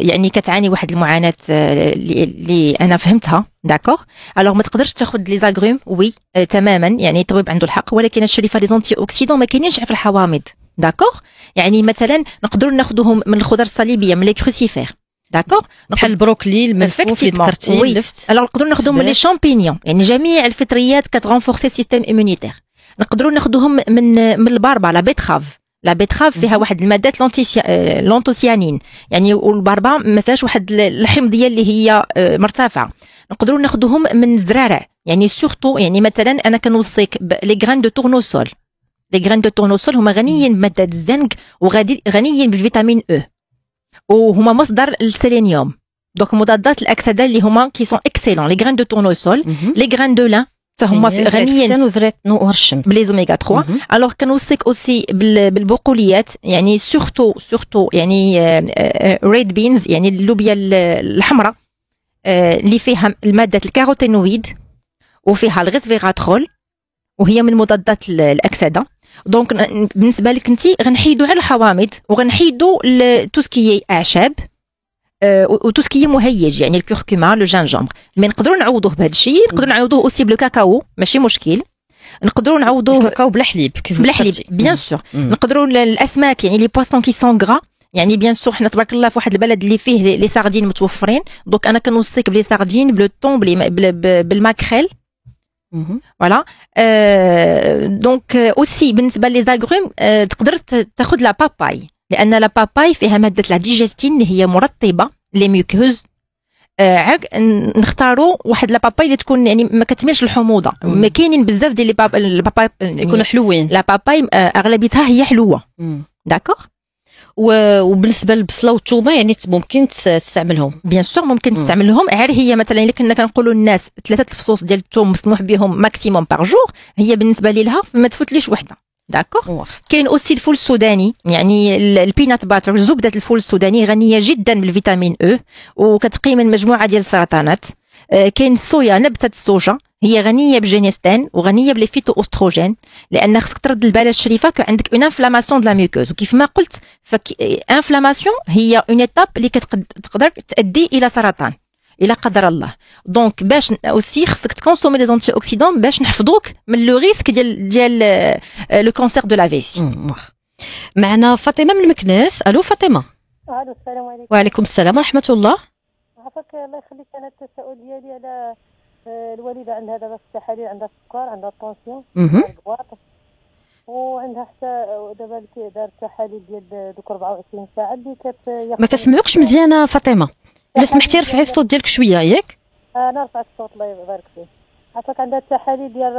يعني كتعاني واحد المعاناه اللي انا فهمتها. داكوغ الوغ ما تقدرش تاخذ لي زاغروم وي تماما يعني الطبيب عنده الحق ولكن الشريفه لي زونتي اوكسيدون ما كاينينش في الحوامض. داكوغ يعني مثلا نقدروا ناخذوهم من الخضر الصليبيه من لي كروسيفير. داكور بحال البروكلي الملفوف اللي ذكرتي اللفت الوغ نقدروا ناخذهم من لي شامبينيون يعني جميع الفطريات كتغونفورسي سيستيم امونيتير. نقدروا ناخذوهم من الباربه لا بيتخاف. لا بيتخاف فيها واحد المادات لونتوسيانين يعني والباربه ما فيهاش واحد الحمضيه اللي هي مرتفعه. نقدروا ناخذوهم من الزراعه يعني سورتو يعني مثلا انا كنوصيك لي غران دو تورنوسول. لي غران دو تورنوسول هما غنيين بماده الزنك وغنيين بالفيتامين او وهما مصدر السيلينيوم دونك مضادات الاكسده اللي هما كي سون اكسيلون لي غران دو تورنوسول لي غران دو لان حتى هما غنيين وزريت نور الشمس بلي زوميغا 3. الوغ كنوصيك اوسي بالبقوليات يعني سورتو يعني ريد بينز يعني اللوبيا الحمراء اللي فيها ماده الكاروتينويد وفيها الغيسفيراترول وهي من مضادات الاكسده. دونك بالنسبه لك انت غنحيدو على الحوامض وغنحيدو توسكي اعشاب وتوسكي مهيج يعني الكركمه لو جينجمبر مي نقدروا نعوضوه بهذا الشيء. نقدروا نعوضوه اوسي بالكاكاو ماشي مشكل. نقدروا نعوضوه الكاكاو بلا حليب بيان سور. نقدروا الاسماك يعني لي بواسون كي سون غرا يعني بيان سور حنا تبارك الله في واحد البلد اللي فيه لي ساردين متوفرين دونك انا كنوصيك بلي ساردين بالطون بالماكريل فوالا. دونك اوسي بالنسبه لي زاغروم تقدر تاخذ لا باباي لان لا باباي فيها ماده لا ديجيستين اللي هي مرطبه لي ميكوز. نختاروا واحد لا باباي اللي تكون يعني ما كتميلش الحموضه. ما كاينين بزاف ديال لي باباي يكونوا حلوين. لا باباي اغلبيتها هي حلوه. داكوغ. وبالنسبه للبصله والثومه يعني ممكن تستعملهم بيان سور ممكن تستعملهم غير هي مثلا الا كنا كنقولوا للناس 3 الفصوص ديال الثوم مسموح بهم ماكسيموم باغ جور هي بالنسبه لها ما تفوتليش وحده داكوغ. كاين اوسي الفول السوداني، يعني البينات باتر، زبده الفول السوداني غنيه جدا بالفيتامين او وكتقي من مجموعه ديال السرطانات. كاين الصويا، نبته الصوجه هي غنيه بالجينيستين وغنيه بلي فيتو اوستروجين، لان خصك ترد البال الشريفه كعندك اون انفلاماسيون دو لا ميوكوز، وكيف ما قلت انفلاماسيون هي اون ايتاب اللي كتقدر تؤدي الى سرطان الى قدر الله. دونك باش اوسي خصك تكونسومي لي زونتي اوكسيدون باش نحفظوك من لو ريسك ديال لو كونسير دو لا فيسي. معنا فاطمه من مكناس. الو فاطمه. الو السلام عليكم. وعليكم السلام ورحمه الله. عافاك الله يخليك. انا التساؤل ديالي على الوالده عندها دابا في التحاليل، عندها السكر، عندها الطونسيون، عندها الضغط، وعندها حتى دابا دارت تحاليل ديال دوك 24 ساعه اللي ما كتسمعوكش مزيانه فاطمه، الا سمحتي رفعي الصوت ديالك شويه. ياك انا رفعت الصوت الله يبارك فيك. عافاك عندها التحاليل ديال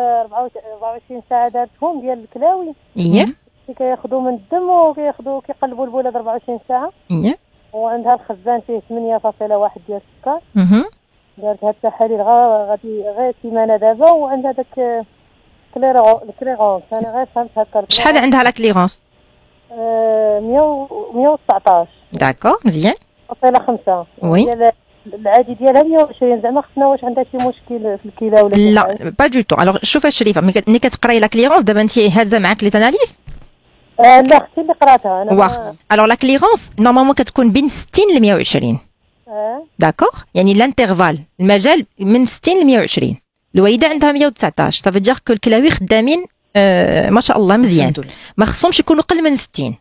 24 ساعه دارتهم ديال الكلاوي، اييه، كياخذوا من الدم وكياخذوا كيقلبوا البوله 24 ساعه، اييه، وعندها الخزان فيه 8.1 ديال السكر، دارت هاد التحاليل غادي غير سيمانه دابا، وعندها داك الكليرونس. انا غير فهمت هكا. شحال عندها لا كليرونس؟ 119. داكور مزيان. 5 وي العادي ديالها 120. زعما خصنا واش عندها شي مشكل في الكلى ولا لا؟ با دو تو. الوغ شوفي الشريفه، ملي كتقراي لا كليرونس دابا انت هازه معاك لي زاناليز؟ لا اختي اللي قراتها انا. واخا. الوغ لا كليرونس نورمالمون كتكون بين 60 ل 120. داكوغ، يعني لانتيغفال المجال من 60 ل 120. الوالده عندها 119، صافي دير كو الكلاوي خدامين ما شاء الله مزيان، ما خصهمش يكونوا قل من 60.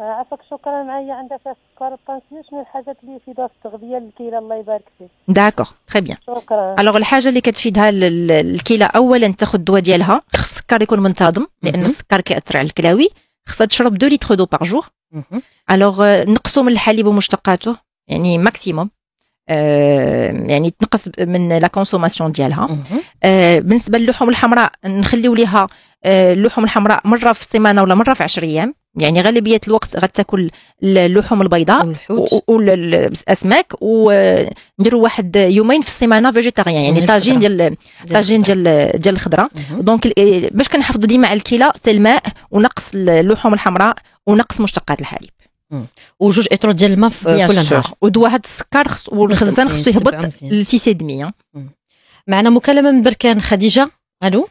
عافاك شكرا. معايا عندها فيها السكر والطنسيون، شنو الحاجات اللي يفيدوها في التغذيه للكلى الله يبارك فيك؟ داكوغ تري بيان. شكرا. الوغ الحاجه اللي كتفيدها الكلى، اولا تاخذ الدواء ديالها، خص السكر يكون منتظم لان السكر كيأثر على الكلاوي، خصها تشرب 2 لتر دو باغ جور. الوغ نقصوا من الحليب ومشتقاته يعني ماكسيموم، يعني تنقص من لا كونسوماسيون ديالها. بالنسبه للحوم الحمراء نخليو ليها اللحوم الحمراء مره في السيمانه ولا مره في 10 ايام، يعني غالبيه الوقت غتاكل اللحوم البيضاء والاسماك، ونديروا واحد يومين في السيمانه فيجيتاريان، يعني طاجين ديال الخضره. دونك باش كنحافظوا ديما على الكلى سي الماء ونقص اللحوم الحمراء ونقص مشتقات الحليب، وجوج اطر ديال الماء في كل نهار، ودواء هذا السكر والخزان خصو يهبط ل 6.5. معنا مكالمه من بركان. خديجه. الو.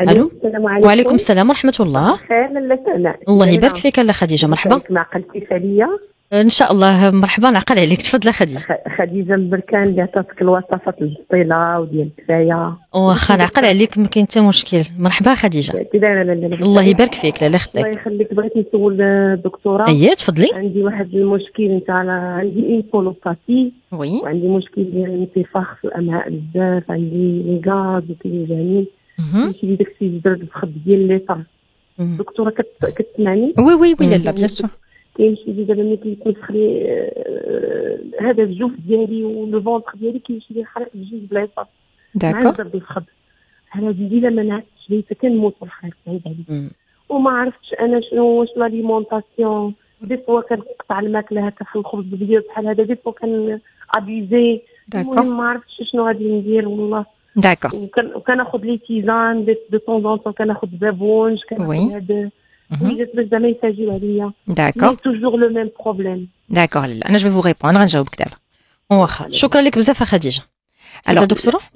الو السلام عليكم. وعليكم السلام ورحمه الله. بخير لاله. الله يبارك فيك لاله خديجه، مرحبا. معقلتي فاليه ان شاء الله. مرحبا، نعقل عليك، تفضلي خديجه. خديجه من بركان اللي عطاتك الوصفات البسيطه وديال الكفايه. واخا نعقل عليك، ما كاين حتى مشكل. مرحبا خديجه. الله يبارك فيك لاله اختك. الله يخليك. بغيت نسول الدكتوره. اييه تفضلي. عندي واحد المشكل تاع، عندي انفولوباتي، وعندي مشكل ديال انتفاخ في الامعاء بزاف، عندي لي غاز وكيجاني كيجي داك الشيء يزرد الخد ديال ليطر. الدكتوره كتسمعني؟ وي وي وي لاله بيان سور. كيمشي دابا ملي كيتنفخ لي هذا الجوف ديالي ولو فونتخ ديالي كيمشي لي حريق بجوج بلايصات. داكوغ. مع الزرد الخضر. انا الا ما نعتش ليه فكنموت بالحريق بعيد عليا. وما عرفتش انا شنو واش لاليمونطاسيون، دي فوا كنقطع الماكله هكا في الخبز بالليل بحال هذا، دي فوا كنابيزي. المهم ما عرفتش شنو غادي ندير والله. داكوغ. وكناخذ لي تيزان دو طونطون، كناخذ زابونج، كناخذ هذا. D'accord. toujours le même problème. D'accord. Là, je vais vous répondre. شكرا لك بزاف خديجه. Alors,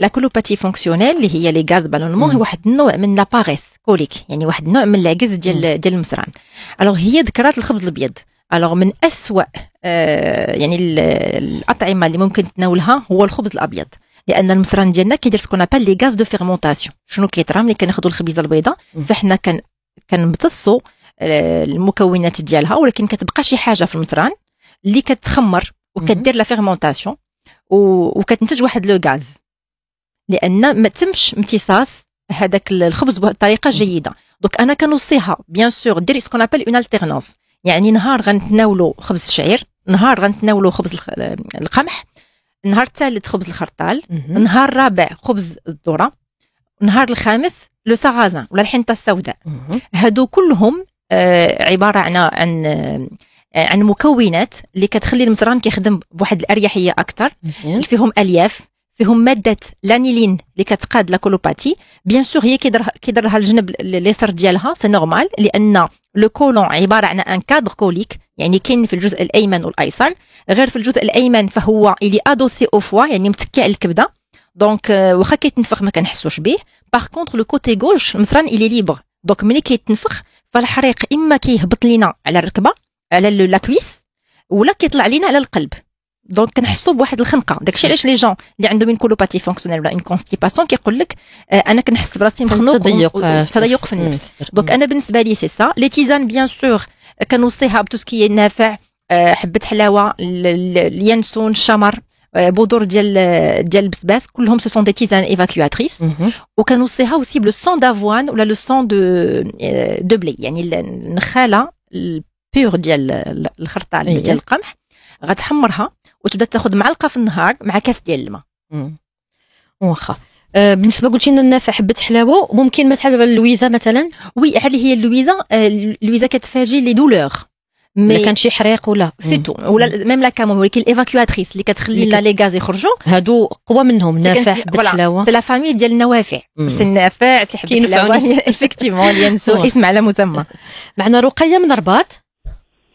la colopathie fonctionnelle اللي هي les gaz ballonnement هو واحد النوع من la paresse colique، يعني واحد النوع من العجز ديال المصران. Alors هي ذكرات الخبز الابيض. Alors من أسوأ يعني الأطعمة اللي ممكن تناولها هو الخبز الأبيض، لان المصران ديالنا كيدير سكون ابال لي غاز دو فيرمونطاسيون. شنو كيطرا ملي كناخذوا الخبيزه البيضاء فحنا كنمتصوا المكونات ديالها، ولكن كتبقى شي حاجه في المطران اللي كتخمر وكدير لا فيرمونطاسيون وكتنتج واحد لو غاز، لان ما تمش امتصاص هذاك الخبز بطريقه جيده. دوك انا كنوصيها بيان سور ديري سكون ابل اون التيرنونس، يعني نهار غنتناولوا خبز الشعير، نهار غنتناولوا خبز القمح، نهار الثالث خبز الخرطال، نهار الرابع خبز الذره، نهار الخامس لو سارازان ولا الحنطه السوداء. هادو كلهم عباره عن مكونات اللي كتخلي المزران كيخدم بواحد الاريحيه اكثر، فيهم الياف، فيهم ماده لانيلين اللي كتقاد لاكولوباتي. بيان سور هي كيضرها الجنب اليسر ديالها، سي نورمال لان لو كولون عباره عن ان كادر كوليك، يعني كاين في الجزء الايمن والايسر. غير في الجزء الايمن فهو اللي ادوسي او فوا، يعني متكي على الكبده، دونك واخا كيتنفخ ما كنحسوش به. باغ كونطخ لو كوتي غوش المصران اللي ليبر، دونك ملي كيتنفخ فالحريق اما كيهبط لينا على الركبه على لاكويس ولا كيطلع لينا على القلب، دونك كنحسوا بواحد الخنقه. داكشي علاش لي جون اللي عندهم كولوباتي فونكسيونيل ولا اون كونستيباسيون كيقول لك انا كنحس براسي مخنوق، تضيق في النفس. دونك انا بالنسبه لي سي سا لي تيزان بيان سور كنوصيها بتوسكي نافع، حبه حلاوه، اليانسون، الشمر، بودور ديال البسباس، كلهم سو سون دي تيزان ايفاكواتريس. وكنوصيها اوسي بلو سون دافوان ولا لو سون دو بلي، يعني النخاله البيور ديال الخرطال ديال القمح، غتحمرها وتبدا تاخذ معلقه في النهار مع كاس ديال الماء. واخا بالنسبه قلتي لنا النافع حبه حلاوه، ممكن مثلا اللويزه مثلا؟ وي هذه هي اللويزه. اللويزه كتفاجي لي دولور ملي كان شي حريق ولا سي تو، ولا ميم لا كامون، ولكن الايفاكواتريس اللي كتخلي لنا لي غاز يخرجوا، هادو قوى منهم النافع حبه حلاوه. سي لا فامي ديال النوافع، سي النافع، سي حبه الحلاوه، افكتيمون ينسوا اسم على مسمى. معنا رقيه من الرباط.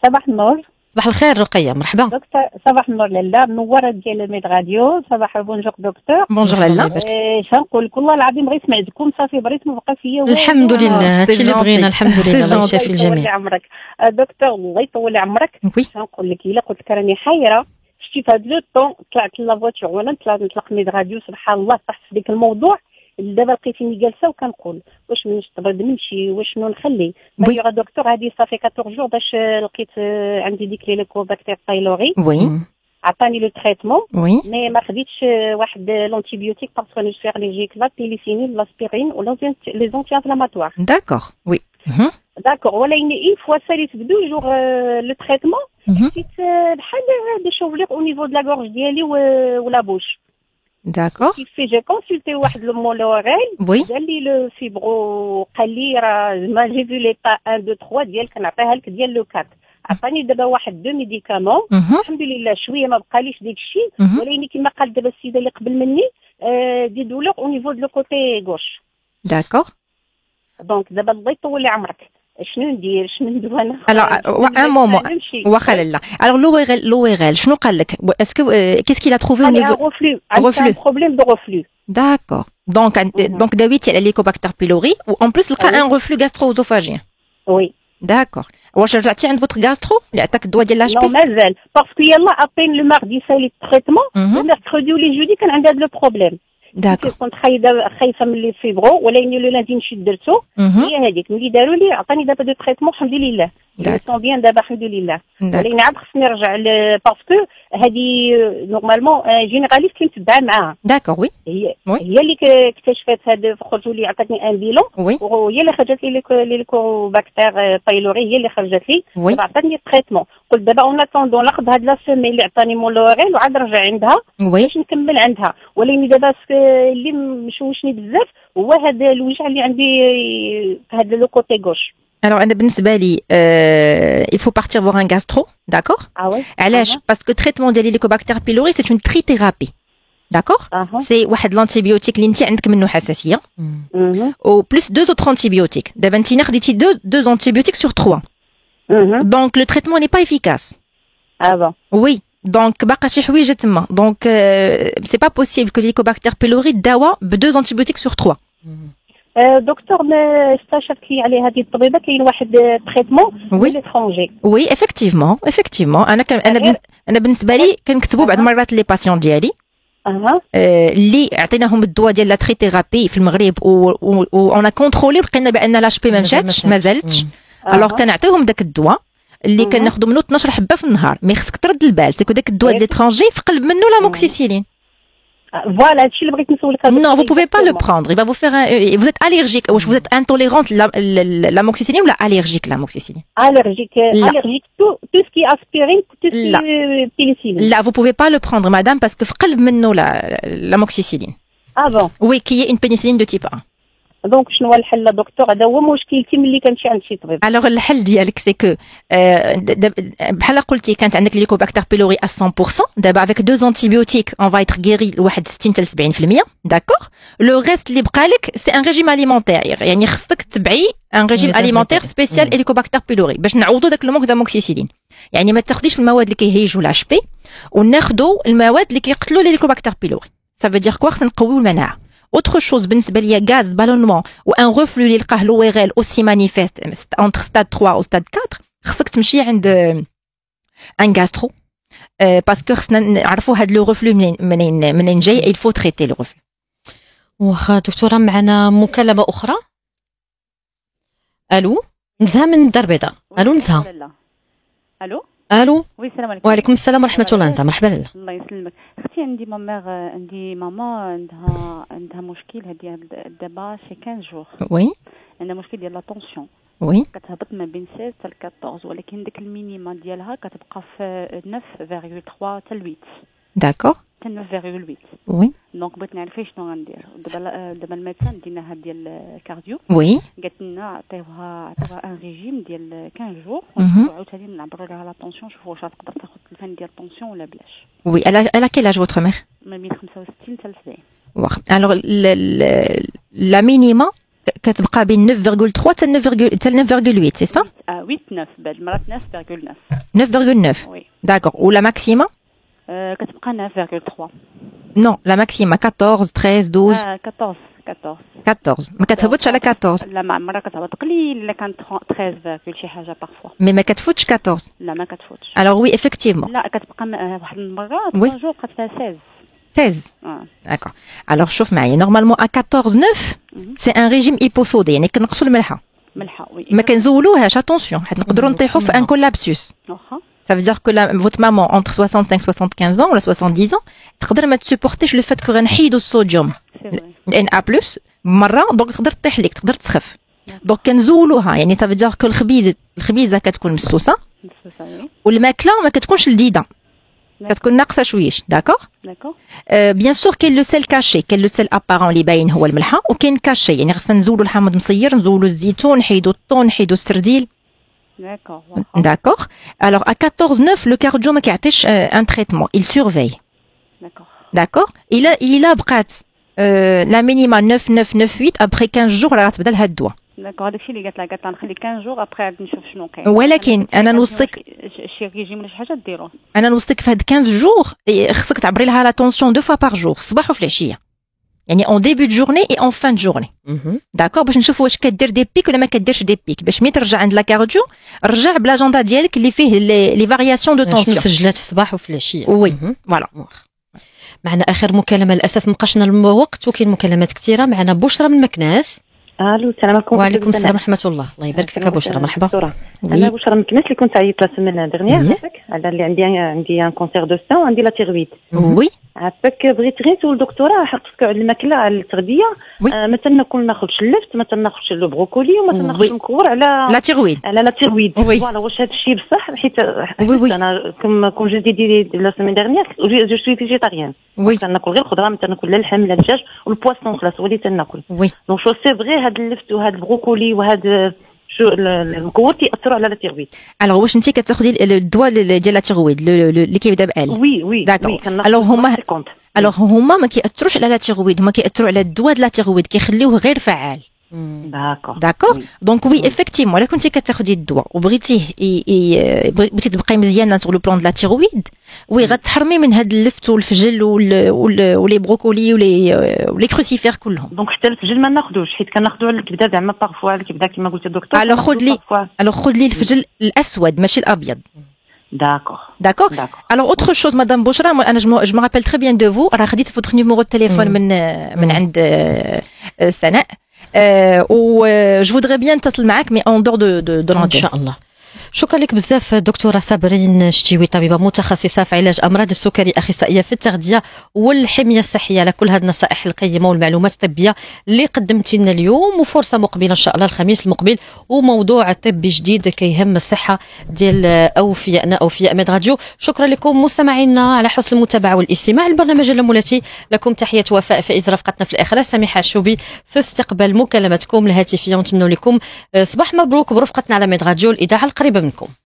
صباح النور. صباح الخير رقيه، مرحبا. صباح النور لاله، منوره ديال ميد راديو. صباح بونجور دكتور. بونجور لاله. اش نقول لك، والله العظيم غير سمعتكم صافي بريت، ما بقاش فيا والو. الحمد لله، هادشي اللي بغينا، الحمد لله. الله يشافي الجميع. يطول عمرك دكتور، الله يطول عمرك. اش نقول لك، الا قلت لك راني حايره، شتي في هاد لو طون طلعت لا فواتور وانا نطلق ميد راديو، سبحان الله صح في ديك الموضوع. دابا لقيتيني جالسه وكنقول واش من نشطرد نمشي واش شنو نخلي. باغي دكتور هذه صافي 14 جور باش لقيت عندي ديك ليكوباكتير بايلوري. وي عطاني لو تريتمون، مي ما خديتش واحد لونتيبيوتيك باسكو انا جيت اليرجيك لا بيليسينين لاسبيرين ولا لي زونتي انفلاماتوار. داكور وي داكور. ولكن اون فوا ساليت بدو جور لو تريتمون، حسيت بحال دي شوفليغ او نيفو دو لا غورج ديالي ولا بوش. داكوغ. كيفاش جا كونسلتي واحد المولوريل، قال لي لو فيبرو، قال لي راه زعما جي في لي با 1 2 3 ديالك نعطيها لك ديال لو 4. عطاني دابا واحد دو ميديكامون، الحمد لله شويه ما بقاليش داك الشيء. ولكن كما قال دابا السيده اللي قبل مني دي دولور او نيفو دو لو كوتي غوش. داكوغ. دونك دابا الله يطول عمرك، شنو ندير شنو ندير انا؟ الوغ ان مومون واخا لالا. الوغ لويغال شنو قال لك؟ اسكو كيسكي لا تروفي نيفو غوفلو؟ بروبليم دو غوفلو. داكور. دونك داويتي على ليكوباكتر بيلوري و اون بليس لقى ان غوفلو غاسترو اوزوفاجيان. وي داكور. واش رجعتي عند فوتر غاسترو اللي عطاك الدواء ديال لاش بي؟ نو مازال، باسكو يلاه ابين لو ماردي سالي تريتمون، لو ميركودي و لي جودي كان عندها هاد لو بروبليم. داكور. كنت خايفه من لي فيبرو، ولكن لو لندي مشيت درتو هي هذيك ملي داروا لي عطاني دابا دو تريتمون الحمد لله. سون بيان دابا الحمد لله. ولكن عاد خصني نرجع باسكو هذه نورمالمون جينيراليست اللي متبعه معاها. داكور وي. هي اللي اكتشفت هذا، خرجوا لي عطاتني ان بيلون، وهي اللي خرجت لي ليكوباكتير بايلوري، هي اللي خرجت لي عطاتني التريتمون. قلت دابا اون اتوندون ناخذ هاد لا سيمين اللي عطاني مولوريل وعاد نرجع عندها باش نكمل عندها. ولكن دابا اللي مشوشني بزاف هو هذا الوجع اللي عندي هذا لو كوتي غوش. الوغ انا بالنسبه لي il faut partir voir un gastro, d'accord. علاش؟ باسكو التريتمون ديال ليكوباكتير بيلوري سي اون تري ثيرابي، داكور. سي واحد لانتيبيوتيك اللي انت عندك منه حساسيه، و بلس دو اوتر انتيبيوتيك. دابا انت خديتي دو انتيبيوتيك سور 3، دونك لو تريتمون ني با افيكاس. وي دونك باقا شي حويجه تما، دونك سي با بوسيبل كو ليكوباكتير بيلوري الدواء بدو انتيبيوتيك سور 3. دكتور ما استشرت لي على هذه الطبيبه، كاين واحد تريتمون ديال ليترونجي. وي افكتيفمون انا بالنسبه لي كنكتبوا بعض المرات لي باسيون ديالي اللي عطيناهم الدواء ديال لا تري ثيرابي في المغرب، وانا كونترولي لقينا بان لاش بي ما مشاتش ما زالتش. الوغ كنعطيهم داك الدواء اللي كناخذوا منه 12 حبه في النهار. مي خصك ترد البال، سيكو داك الدواء ديال ليترونجي في قلب منه لا موكسيسيلين. Voilà, je voulais vous demander. Non, vous ne pouvez pas le prendre. Il va vous faire. Vous êtes allergique. Vous êtes intolérante l'amoxicilline ou allergique l'amoxicilline? Allergique. Tout ce qui est aspirine, tout ce qui est pénicilline. Là, vous ne pouvez pas le prendre, madame, parce que vous avez l'amoxicilline. Ah bon? Oui, qui est une pénicilline de type 1. دونك شنو هو الحل دكتور؟ هذا هو مشكلتي ملي كنمشي عند شي طبيب. الوغ الحل ديالك سي كو بحال قلتي كانت عندك ليكوباكتر بيلوري 100%، دابا افيك دوز انتيبيوتيك اون فا ايتر غيري لواحد 60 حتى 70%، داكوغ؟ لو غيست اللي بقى لك سي ان ريجيم اليمونتير، يعني خصك تبعي ان ريجيم اليمونتير سبيسيال هيليكوباكتر بيلوري باش نعوضوا داك الموكزاموكسيسيلين، يعني ما تاخديش المواد اللي كيهيجوا الاتش بي وناخذوا المواد اللي كيقتلوا هيليكوباكتر بيلوري. سا فو دير كوا؟ خصنا نقويو المناعه. Autre chose, gaz, ballonnement ou un reflux l'ORL aussi manifeste entre stade 3 ou stade 4, il y a un gastro parce que le reflux et il faut traiter le reflux. دكتورة معنا مكالمة أخرى. ألو نزهة من الدار البيضاء. ألو نزهة. ألو. الو السلام عليكم. وعليكم السلام ورحمه الله. انت مرحبا لاله. الله يسلمك اختي، عندي ماما عندها مشكل هذه دابا شي 15 جوغ. وي عندها مشكل ديال لا طونسيون. وي كتهبط ما بين 16 حتى 14، ولكن ديك المينيما ديالها كتبقى في 9.3 حتى 8. داكور حتى 9.8. وي دونك بغيت نعرف شنو غندير دابا الميدسان ديناها ديال الكارديو. وي قالت لنا عطيوها ان ريجيم ديال 15 جوغ وعاوتاني نعبروا لها لا طونسيون، شوفوا واش تقدر تاخذ الفن ديال الطونسيون ولا بلاش. وي الا كيل اج فوتر ميغ؟ ما بين 65 حتى 70. واخا الوغ لا مينيما كتبقى بين 9.3 حتى 9.8 سي سا؟ 8 9 بعض المرات 9.9. 9.9 وي داكور. ولا ماكسيما كتبقى 9.3. نو لا ماكسيما 14 13 12. 14 ما كتهبطش على 14. لا مره كتهبط قليل، الا كانت 13 شي حاجه بارفوا مي ما كتفوتش 14. لا ما كتفوتش. الوغ وي افيكتيفمون لا كتبقى واحد المره تنجو بقات فيها 16. داكور. الوغ شوف معايا نورمالمون 14 9 سي ان ريجيم ايبوصودي، يعني كنقصوا الملحه وي ما كنزولوهاش. اتونسيون حيت نقدروا نطيحوا في ان كولابسوس. واخا. Ça veut dire que votre maman, entre 65 et 75 ans, ou 70 ans, elle peut supporter le fait qu'elle ait du sodium. Le Na+, donc elle peut t'échouer, elle peut t'échouer. Donc elle peut ça veut dire que le khbiza peut être msoussa, ou le makla ne peut pas être l'dida. Parce qu'on n'a pas chouïch, d'accord? D'accord. Bien sûr qu'elle le sel caché, qu'elle le sel apparent li bayn huwa al-malha, ou qu'elle caché, yani خصنا نزولوا الحامض مسير، نزولوا الزيتون، نحيدوا الطون، نحيدوا السرديل. D'accord. Alors, à 14-9, le cardio m'a qu'attèche un traitement. Il surveille. D'accord. D'accord. Il a la minima 9-9-9-8 après 15 jours, la ratbdal had doua. D'accord. Dès que les gars la gâte, on les 15 jours après, on chauffe chnon kain. Ouais, lakin, ana nousik. Chez régime, les choses d'diro. Ana nousik fait 15 jours et خصك تعبري لها la tension 2 fois par jour, صباح وفي العشية. يعني en début de journée et en fin de journée. داكور باش نشوفوا واش كدير دي بيك ولا ما كديرش دي بيك، باش ملي ترجع عند لا كارديو رجع بلاجوندا ديالك اللي فيه لي فارياسيون دو طونسيون مسجلات في الصباح وفي العشيه. وي فوالا. معنا اخر مكالمه، للاسف مابقاشنا الوقت وكاين مكالمات كثيره. معنا بشرى من مكناس. الو السلام عليكم. وعليكم السلام ورحمه الله. الله يبارك فيك بشرى، مرحبا. انا بشرى من مكناس اللي كنت عيطت لا سيمين ديرنيير على اللي عندي ان كونسير دو سان وعندي لا تيرويد. وي عافاك بغيت غير نسول الدكتوره حقك على الماكله على التغذيه. ما تناكل ناخذش اللفت، ما تناخذش البروكولي، وما تناخذش المكور على لا تيرويد. فوالا واش هذا الشيء بصح؟ حيت انا كم جيت ديري لا سيمين ديرنيير جو سوي فيجيتاريان، تناكل غير الخضره، ما تناكل لا اللحم لا الدجاج والبواسون خلاص وليت تناكل. دونك شو سي فغي هذا اللفت وهذا البروكولي وهذا شو المكور كيأثروا على لا تيرويد. الوغ واش انت كتاخذي الدواء ديال لا تيرويد اللي كيبدا بال؟ وي داكور. الوغ هما ما كيأثروش على لا تيرويد، هما كيأثروا على الدواء ديال لا تيرويد كيخليوه غير فعال. داكور. دونك وي ايفيكتيفمون الا كنتي كتاخذي الدواء وبغيتيه بغيتي تبقاي مزيانه سوغ لو بلون ديال لا تيرويد، وي غتحرمي من هاد اللفت والفجل ولي بروكولي ولي كروسيفير كلهم. دونك حتى الفجل ما ناخذوش حيت كناخذو على الكبده زعما بارفوا على الكبده كما قلت الدكتور. الوغ خذ لي الفجل الاسود ماشي الابيض. D'accord. Alors autre chose madame Bouchra, je me rappelle très bien de vous. راه خديت votre numéro de téléphone من عند سناء. Je voudrais bien t'atteler معاك mais en dehors de l'antenne. شكرا لك بزاف دكتورة صابرين شتيوي، طبيبة متخصصة في علاج أمراض السكري، أخصائية في التغذية والحمية الصحية، على كل هذه النصائح القيمة والمعلومات الطبية اللي قدمتي لنا اليوم. وفرصة مقبلة إن شاء الله الخميس المقبل وموضوع طبي جديد كيهم الصحة ديال أوفيائنا، أوفياء ميد راديو. شكرا لكم مستمعينا على حسن المتابعة والاستماع لبرنامج لالا مولاتي. لكم تحية وفاء فائز رفقتنا في الإخراج، سميحة شوبي في استقبال مكالماتكم الهاتفية، ونتمنى لكم صباح مبروك برفقتنا على ميد راديو الإذاعة القريبة منكم.